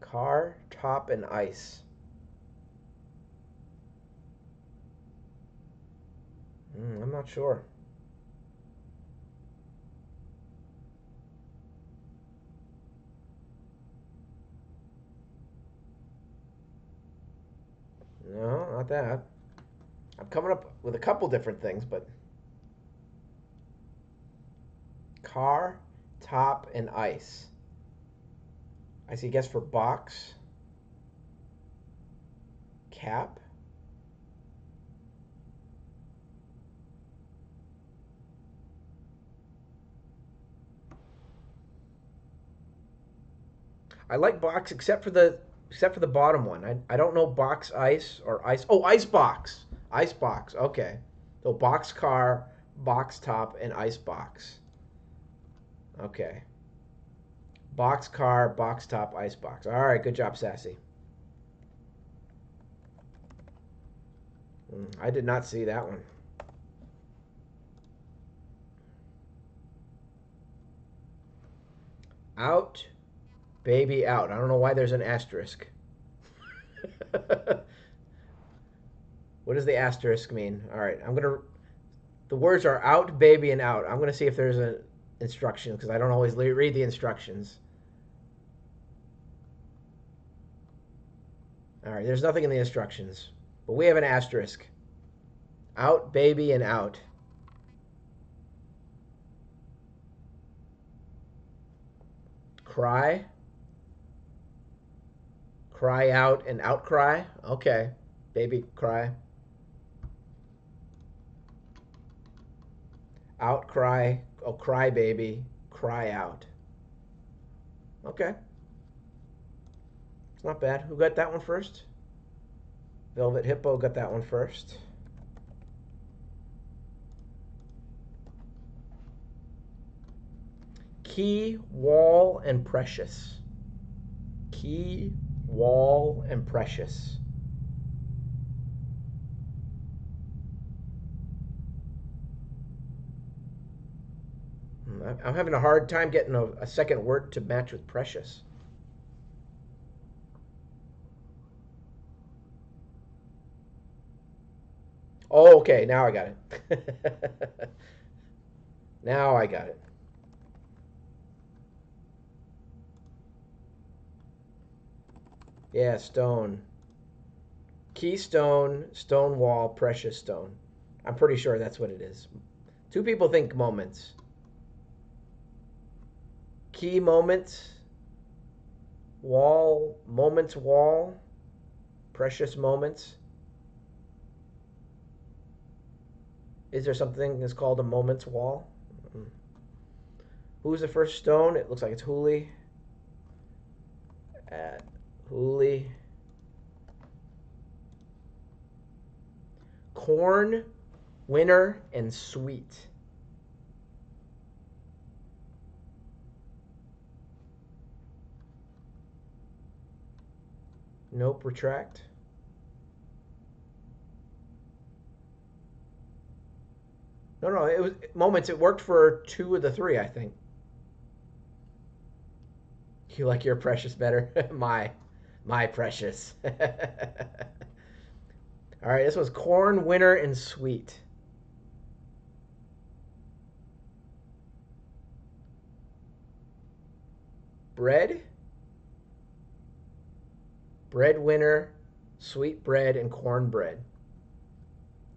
Car, top, and ice. Mm, I'm not sure. No, not that. I'm coming up with a couple different things, but... Car, top, and ice. I see guess for box, cap, I like box except for the except for the bottom one. I, I don't know box ice or ice. Oh, ice box. Ice box. Okay. So box car, box top, and ice box. Okay. Box car, box top, ice box. All right. Good job, Sassy. I did not see that one. Out, baby, out. I don't know why there's an asterisk. What does the asterisk mean? All right, I'm gonna. The words are out, baby, and out. I'm gonna see if there's an instruction because I don't always read the instructions. All right, there's nothing in the instructions, but we have an asterisk. Out, baby, and out. Cry, cry out, and outcry. Okay, baby, cry, outcry. Oh, cry, baby, cry out. Okay, it's not bad. Who got that one first? Velvet Hippo got that one first. Key, wall, and precious. Key, wall, and precious. I'm having a hard time getting a, a second word to match with precious. Oh, okay, now I got it. Now I got it. Yeah, stone. Keystone, stone wall, precious stone. I'm pretty sure that's what it is. Two people think moments. Key moments, wall, moments wall, precious moments. Is there something that's called a moments wall? Mm-hmm. Who's the first stone? It looks like it's Hooli. Uh, Hooli. Corn, winter, and sweet. Nope, retract. No, no, it was moments. It worked for two of the three, I think. You like your precious better? My. My precious. All right, this was corn, winter, and sweet. Bread, bread, winter, sweet bread, and cornbread.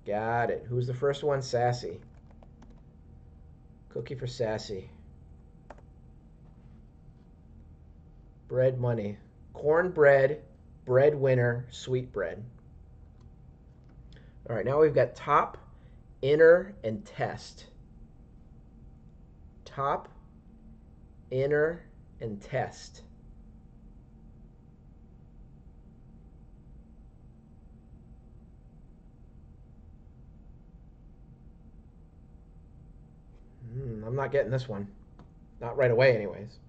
Got it. Who's the first one? Sassy. Cookie for Sassy. Bread, money. Cornbread, bread winner, sweet bread. All right, now we've got top, inner, and test. Top, inner, and test. Hmm, I'm not getting this one. Not right away, anyways.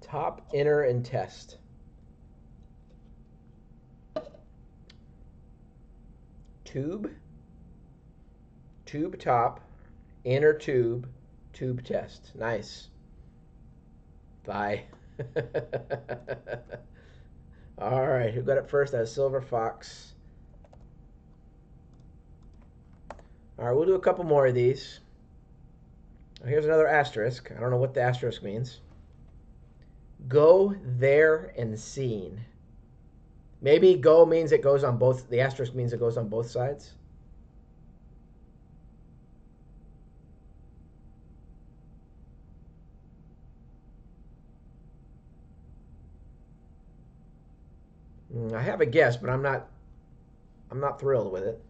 Top, inner, and test. Tube, tube top, inner tube, tube test. Nice. Bye. All right, who got it first? That was Silver Fox. All right, we'll do a couple more of these. Here's another asterisk. I don't know what the asterisk means. Go, there, and seen. Maybe go means it goes on both, the asterisk means it goes on both sides. I have a guess, but I'm not, I'm not thrilled with it.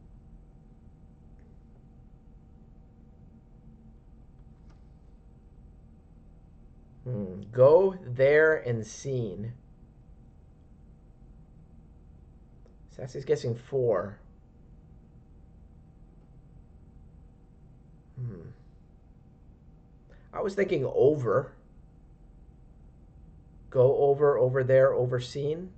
Hmm. Go there and seen. Sassy's guessing four. Hmm. I was thinking over. Go over, over there, overseen.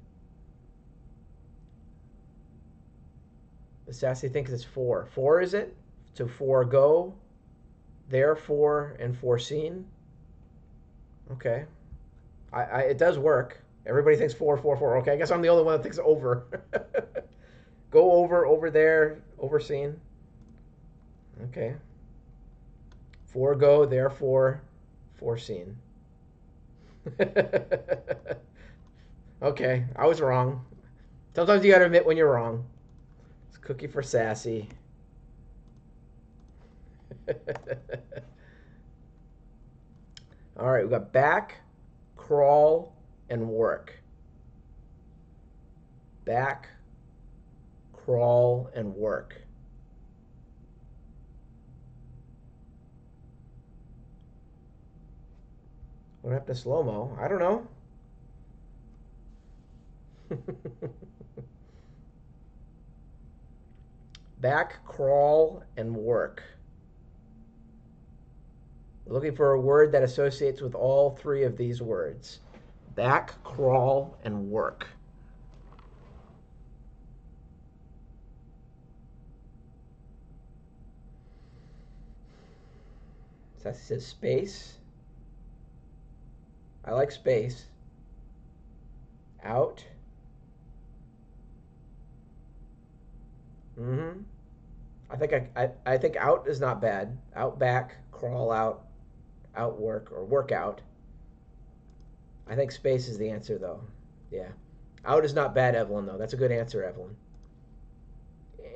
Sassy thinks it's four. Four is it? So four go, there four, and foreseen. Okay. I, I it does work. Everybody thinks four, four, four. Okay, I guess I'm the only one that thinks over. Go over, over there, overseen. Okay. Four go, there four, foreseen. Okay, I was wrong. Sometimes you gotta admit when you're wrong. It's cookie for Sassy. All right, we got back, crawl, and work. Back, crawl, and work. What happened to slow-mo? I don't know. Back, crawl, and work. We're looking for a word that associates with all three of these words. Back, crawl, and work. Sassy says space. I like space. Out. Mm-hmm. I think I, I I think out is not bad. Out back, crawl out, out work, or work out. I think space is the answer though. Yeah. Out is not bad, Evelyn though. That's a good answer, Evelyn.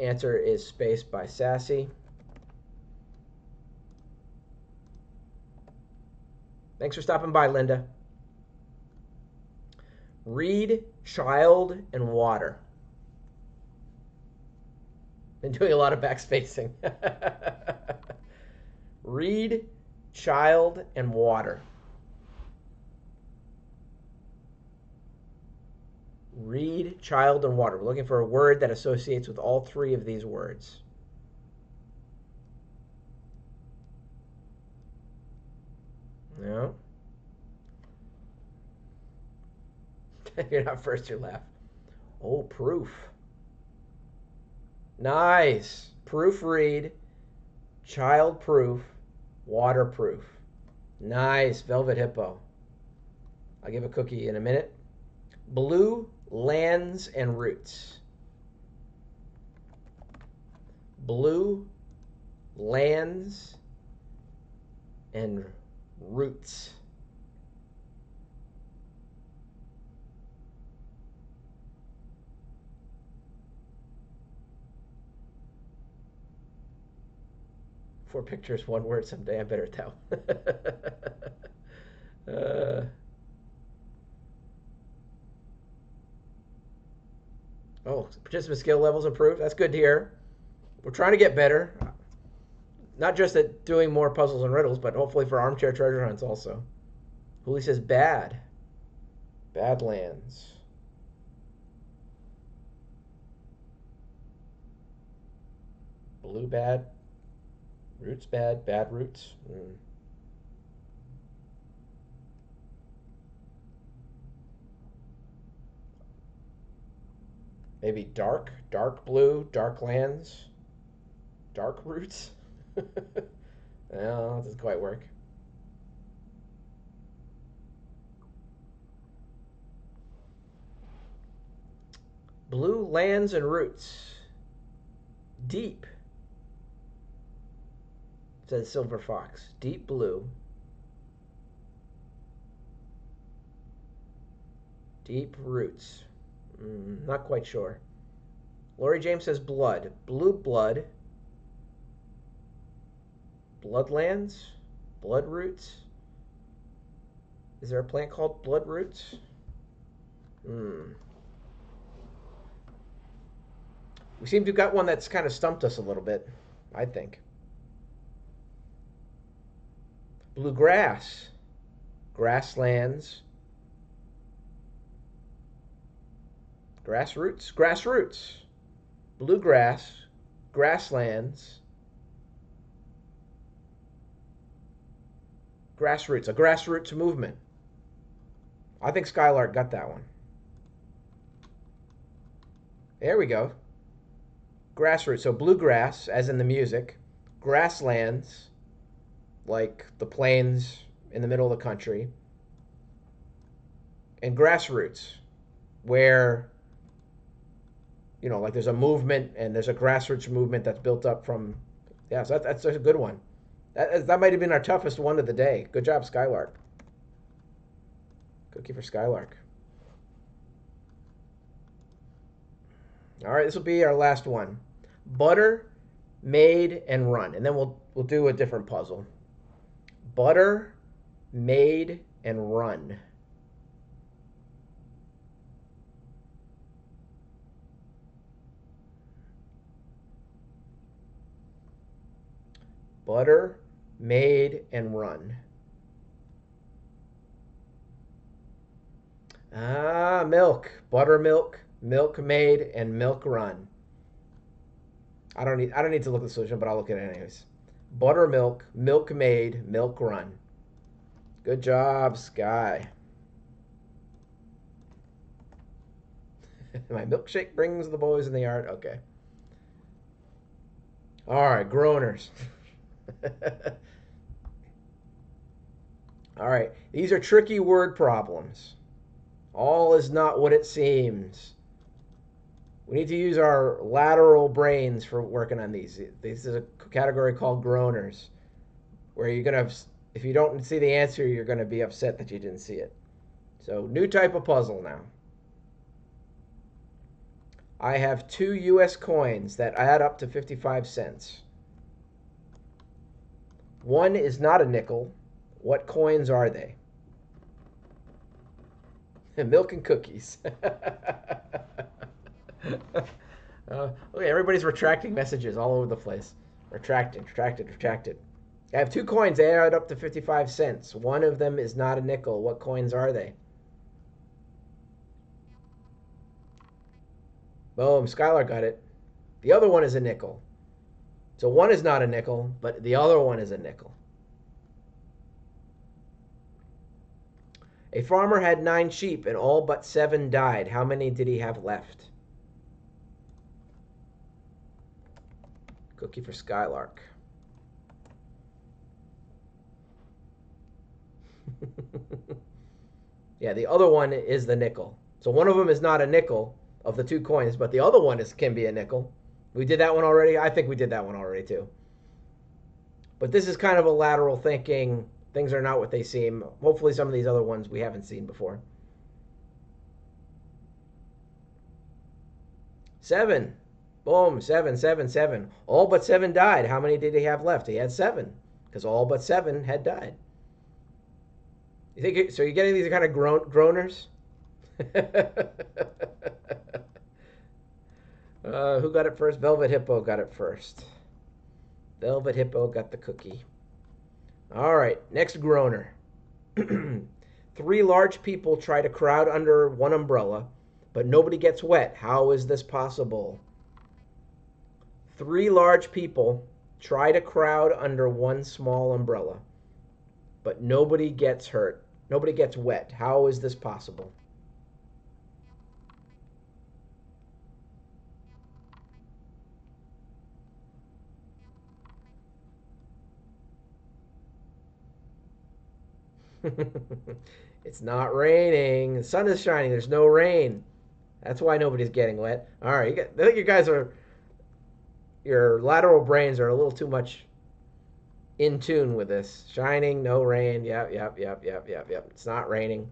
Answer is space by Sassy. Thanks for stopping by, Linda. Read, child, and water. Been doing a lot of backspacing. Read, child, and water. Read, child, and water. We're looking for a word that associates with all three of these words. No. You're not first, you're left. Oh, proof. Nice. Proofread, childproof, waterproof. Nice, Velvet Hippo. I'll give a cookie in a minute. Blue, lands, and roots. Blue, lands, and roots. Four pictures, one word. Someday I better tell. uh, oh, participant skill levels improved. That's good to hear. We're trying to get better. Not just at doing more puzzles and riddles, but hopefully for armchair treasure hunts also. Huli says bad. Badlands. Blue bad. Roots bad. Bad roots. Mm. Maybe dark. Dark blue. Dark lands. Dark roots. No, that doesn't quite work. Blue lands and roots. Deep. Says Silver Fox. Deep blue. Deep roots. Mm, not quite sure. Lori James says blood. Blue blood. Bloodlands? Blood roots? Is there a plant called blood roots? Hmm. We seem to have got one that's kind of stumped us a little bit, I think. Bluegrass. grasslands, grassroots, grassroots, bluegrass, grasslands, grassroots, a grassroots movement. I think Skylark got that one. There we go. Grassroots, so bluegrass, as in the music, grasslands, like the plains in the middle of the country, and grassroots, where, you know, like there's a movement and there's a grassroots movement that's built up from, yeah, so that, that's a good one. That, that might have been our toughest one of the day. Good job, Skylark. Good keeper, Skylark. All right, this will be our last one. Butter, made, and run. And then we'll we'll do a different puzzle. Butter, made, and run. Butter, made, and run. Ah, milk, buttermilk, milk made, and milk run. I don't need I don't need to look at the solution, but I'll look at it anyways. Buttermilk, milk made, milk run. Good job, Sky. My milkshake brings the boys in the yard. Okay. All right, groaners. All right, these are tricky word problems. All is not what it seems. We need to use our lateral brains for working on these. This is a category called groaners, where you're going to, if you don't see the answer, you're going to be upset that you didn't see it. So, new type of puzzle now. I have two U S coins that add up to fifty-five cents. One is not a nickel. What coins are they? Milk and cookies. Uh, okay, everybody's retracting messages all over the place. Retracted, retracted, retracted. I have two coins. They add up to fifty-five cents. One of them is not a nickel. What coins are they? Boom, Skylar got it. The other one is a nickel. So one is not a nickel, but the other one is a nickel. A farmer had nine sheep, and all but seven died. How many did he have left? Cookie for Skylark. Yeah, the other one is the nickel. So one of them is not a nickel of the two coins, but the other one is can be a nickel. We did that one already? I think we did that one already, too. But this is kind of a lateral thinking. Things are not what they seem. Hopefully some of these other ones we haven't seen before. Seven. Boom. Seven, seven, seven. All but seven died. How many did he have left? He had seven, because all but seven had died. You think it, so you're getting these kind of groan, groaners? uh, who got it first? Velvet Hippo got it first. Velvet Hippo got the cookie. All right, next groaner. Three large people try to crowd under one umbrella, but nobody gets wet. How is this possible? Three large people try to crowd under one small umbrella, but nobody gets hurt. Nobody gets wet. How is this possible? It's not raining. The sun is shining. There's no rain. That's why nobody's getting wet. All right, you got, I think you guys are, your lateral brains are a little too much in tune with this. Shining, no rain. Yep, yep, yep, yep, yep, yep. It's not raining.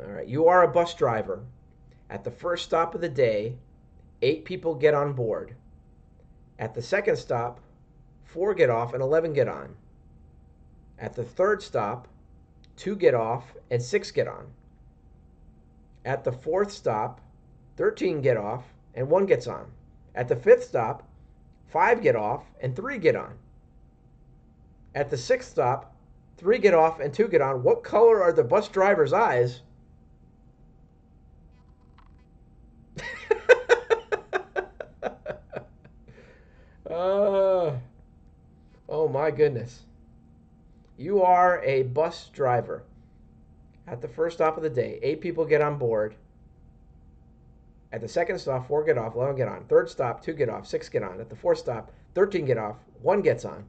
All right, you are a bus driver. At the first stop of the day, eight people get on board. At the second stop, four get off and eleven get on. At the third stop, two get off and six get on. At the fourth stop, thirteen get off and one gets on. At the fifth stop, Five get off and three get on. At the sixth stop, three get off and two get on. What color are the bus driver's eyes? uh, oh my goodness. You are a bus driver. At the first stop of the day, eight people get on board. At the second stop, four get off, eleven get on. Third stop, two get off, six get on. At the fourth stop, thirteen get off, one gets on.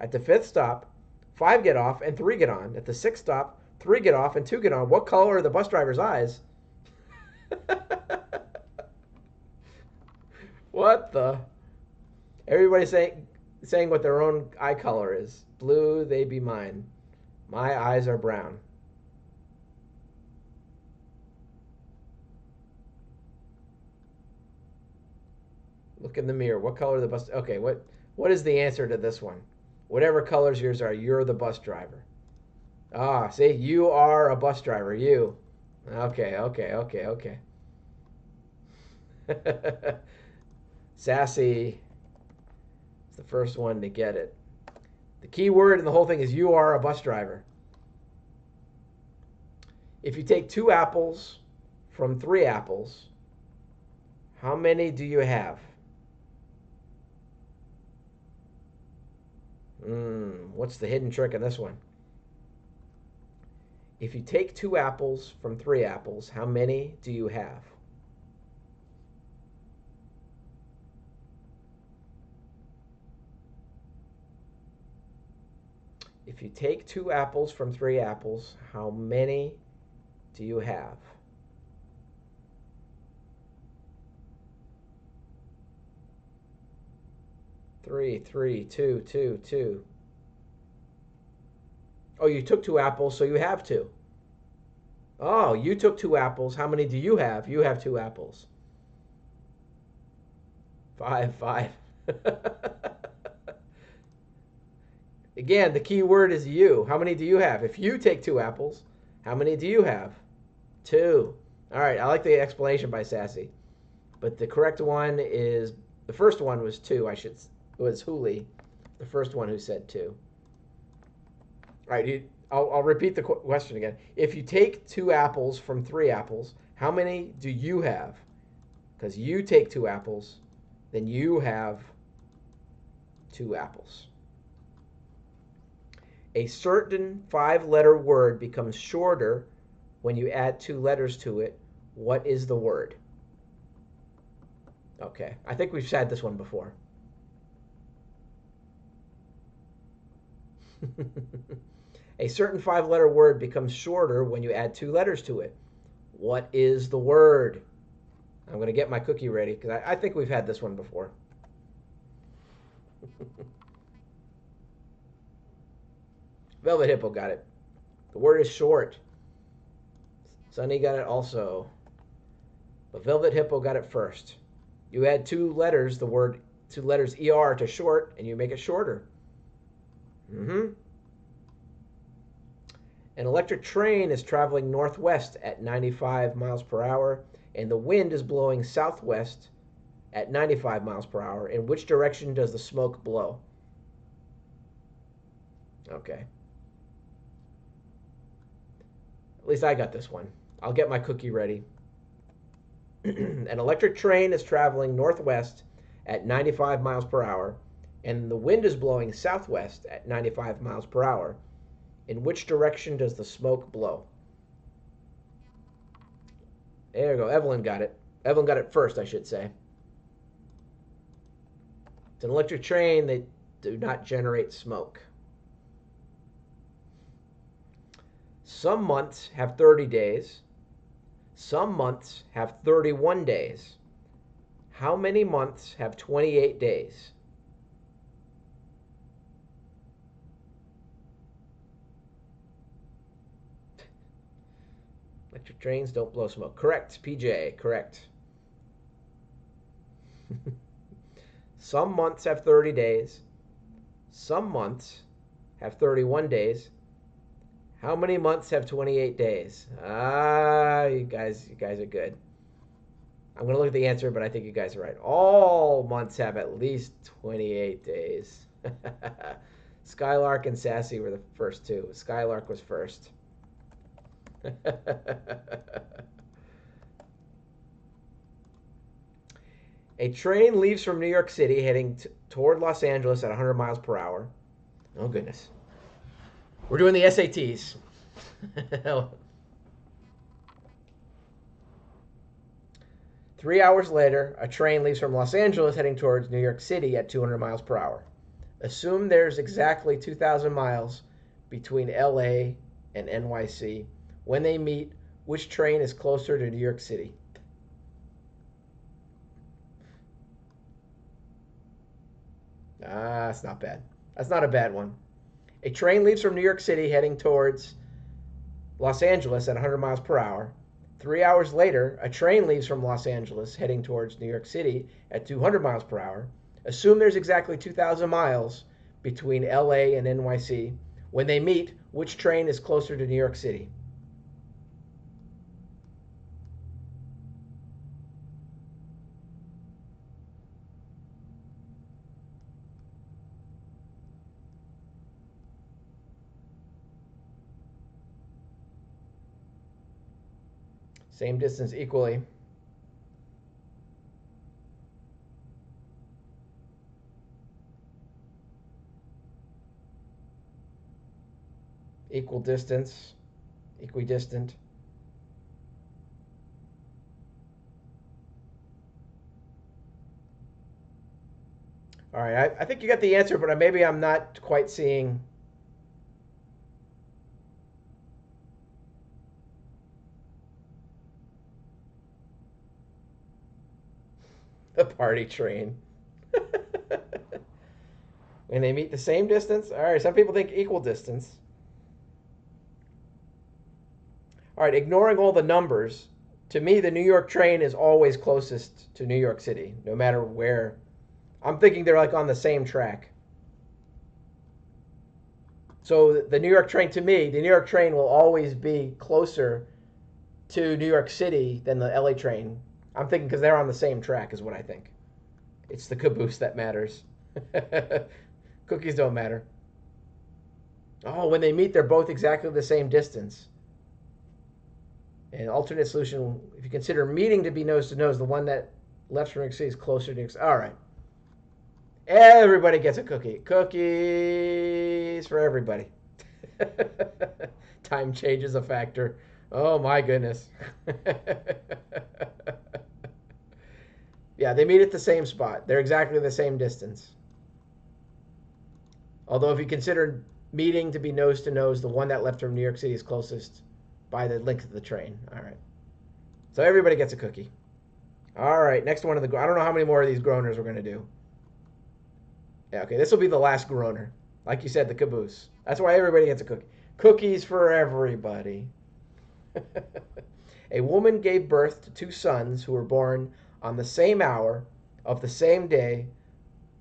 At the fifth stop, five get off and three get on. At the sixth stop, three get off and two get on. What color are the bus driver's eyes? What the? Everybody's saying, saying what their own eye color is. Blue, they be mine. My eyes are brown. Look in the mirror. What color the bus? Okay, what what is the answer to this one? Whatever colors yours are, you're the bus driver. Ah, see, you are a bus driver. You. Okay, okay, okay, okay. Sassy is the first one to get it. The key word in the whole thing is you are a bus driver. If you take two apples from three apples, how many do you have? Mm, what's the hidden trick in this one? If you take two apples from three apples, how many do you have? If you take two apples from three apples, how many do you have? Three, three, two, two, two. Oh, you took two apples, so you have two. Oh, you took two apples. How many do you have? You have two apples. Five, five. Again, the key word is you. How many do you have? If you take two apples, how many do you have? Two. All right, I like the explanation by Sassy. But the correct one is, the first one was two, I should, was Huli, the first one who said two. All right, you, I'll, I'll repeat the question again. If you take two apples from three apples, how many do you have? Because you take two apples, then you have two apples. A certain five-letter word becomes shorter when you add two letters to it. What is the word? Okay, I think we've said this one before. A certain five-letter word becomes shorter when you add two letters to it. What is the word? I'm going to get my cookie ready because I, I think we've had this one before. Velvet Hippo got it. The word is short. Sunny got it also. But Velvet Hippo got it first. You add two letters, the word, two letters E R to short, and you make it shorter. Mm-hmm. An electric train is traveling northwest at ninety-five miles per hour, and the wind is blowing southwest at ninety-five miles per hour. In which direction does the smoke blow? Okay. At least I got this one. I'll get my cookie ready. An electric train is traveling northwest at ninety-five miles per hour, and the wind is blowing southwest at ninety-five miles per hour. In which direction does the smoke blow? There we go. Evelyn got it. Evelyn got it first, I should say. It's an electric train. They do not generate smoke. Some months have thirty days. Some months have thirty-one days. How many months have twenty-eight days? Electric trains don't blow smoke. Correct, P J, correct. Some months have thirty days. Some months have thirty-one days. How many months have twenty-eight days? Ah, you guys, you guys are good. I'm going to look at the answer, but I think you guys are right. All months have at least twenty-eight days. Skylark and Sassy were the first two. Skylark was first. A train leaves from New York City heading t toward Los Angeles at one hundred miles per hour. Oh, goodness. We're doing the S A Ts. Three hours later, a train leaves from Los Angeles heading towards New York City at two hundred miles per hour. Assume there's exactly two thousand miles between L A and N Y C. When they meet, which train is closer to New York City? Ah, that's not bad. That's not a bad one. A train leaves from New York City heading towards Los Angeles at one hundred miles per hour. Three hours later, a train leaves from Los Angeles heading towards New York City at two hundred miles per hour. Assume there's exactly two thousand miles between L A and N Y C. When they meet, which train is closer to New York City? Same distance equally. Equal distance, equidistant. All right, I, I think you got the answer, but maybe I'm not quite seeing. The party train. When they meet the same distance? All right, some people think equal distance. All right, ignoring all the numbers, to me, the New York train is always closest to New York City, no matter where. I'm thinking they're like on the same track. So the New York train, to me, the New York train will always be closer to New York City than the L A train. I'm thinking because they're on the same track is what I think. It's the caboose that matters. Cookies don't matter. Oh, when they meet, they're both exactly the same distance. An alternate solution, if you consider meeting to be nose-to-nose, the one that left from New York City is closer to New York City. All right. Everybody gets a cookie. Cookies for everybody. Time change is a factor. Oh, my goodness. Yeah, they meet at the same spot. They're exactly the same distance. Although if you consider meeting to be nose-to-nose, the one that left from New York City is closest by the length of the train. All right. So everybody gets a cookie. All right, next one of the... I don't know how many more of these groaners we're going to do. Yeah, okay, this will be the last groaner. Like you said, the caboose. That's why everybody gets a cookie. Cookies for everybody. A woman gave birth to two sons who were born on the same hour, of the same day,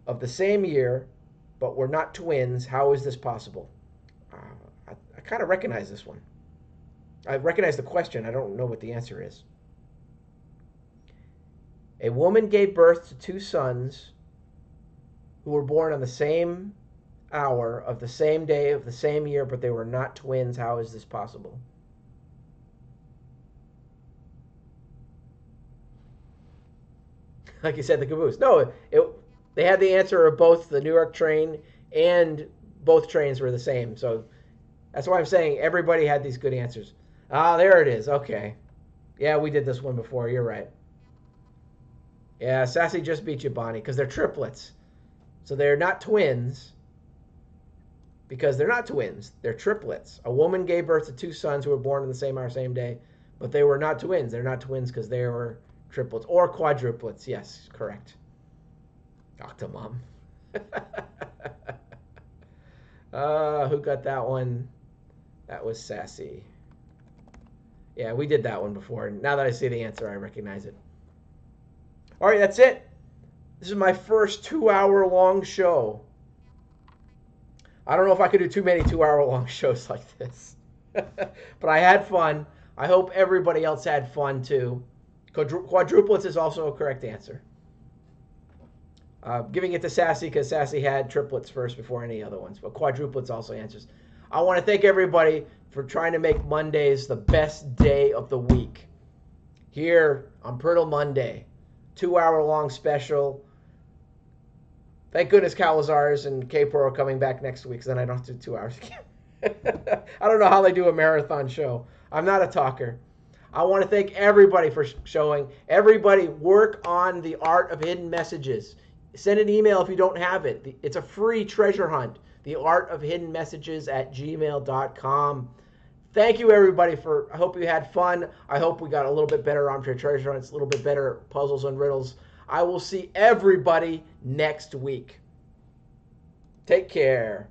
of the same year, but were not twins. How is this possible? Uh, I, I kind of recognize this one. I recognize the question. I don't know what the answer is. A woman gave birth to two sons who were born on the same hour, of the same day, of the same year, but they were not twins. How is this possible? Like you said, the caboose. No, it, they had the answer of both the New York train and both trains were the same. So that's why I'm saying everybody had these good answers. Ah, there it is. Okay. Yeah, we did this one before. You're right. Yeah, Sassy just beat you, Bonnie, because they're triplets. So they're not twins because they're not twins. They're triplets. A woman gave birth to two sons who were born on the same hour, same day, but they were not twins. They're not twins because they were... triplets or quadruplets. Yes, correct. Doctor Mom. uh, who got that one? That was Sassy. Yeah, we did that one before. Now that I see the answer, I recognize it. All right, that's it. This is my first two-hour-long show. I don't know if I could do too many two-hour-long shows like this. But I had fun. I hope everybody else had fun, too. Quadru quadruplets is also a correct answer. Uh, giving it to Sassy because Sassy had triplets first before any other ones, but quadruplets also answers. I want to thank everybody for trying to make Mondays the best day of the week. Here on Priddle Monday, two hour long special. Thank goodness Calazars and K-Pro are coming back next week, because then I don't have to do two hours again. I don't know how they do a marathon show. I'm not a talker. I want to thank everybody for showing. Everybody, work on the Art of Hidden Messages. Send an email if you don't have it. It's a free treasure hunt. The Art of Hidden Messages at gmail dot com. Thank you, everybody, for. I hope you had fun. I hope we got a little bit better armchair treasure hunts, a little bit better puzzles and riddles. I will see everybody next week. Take care.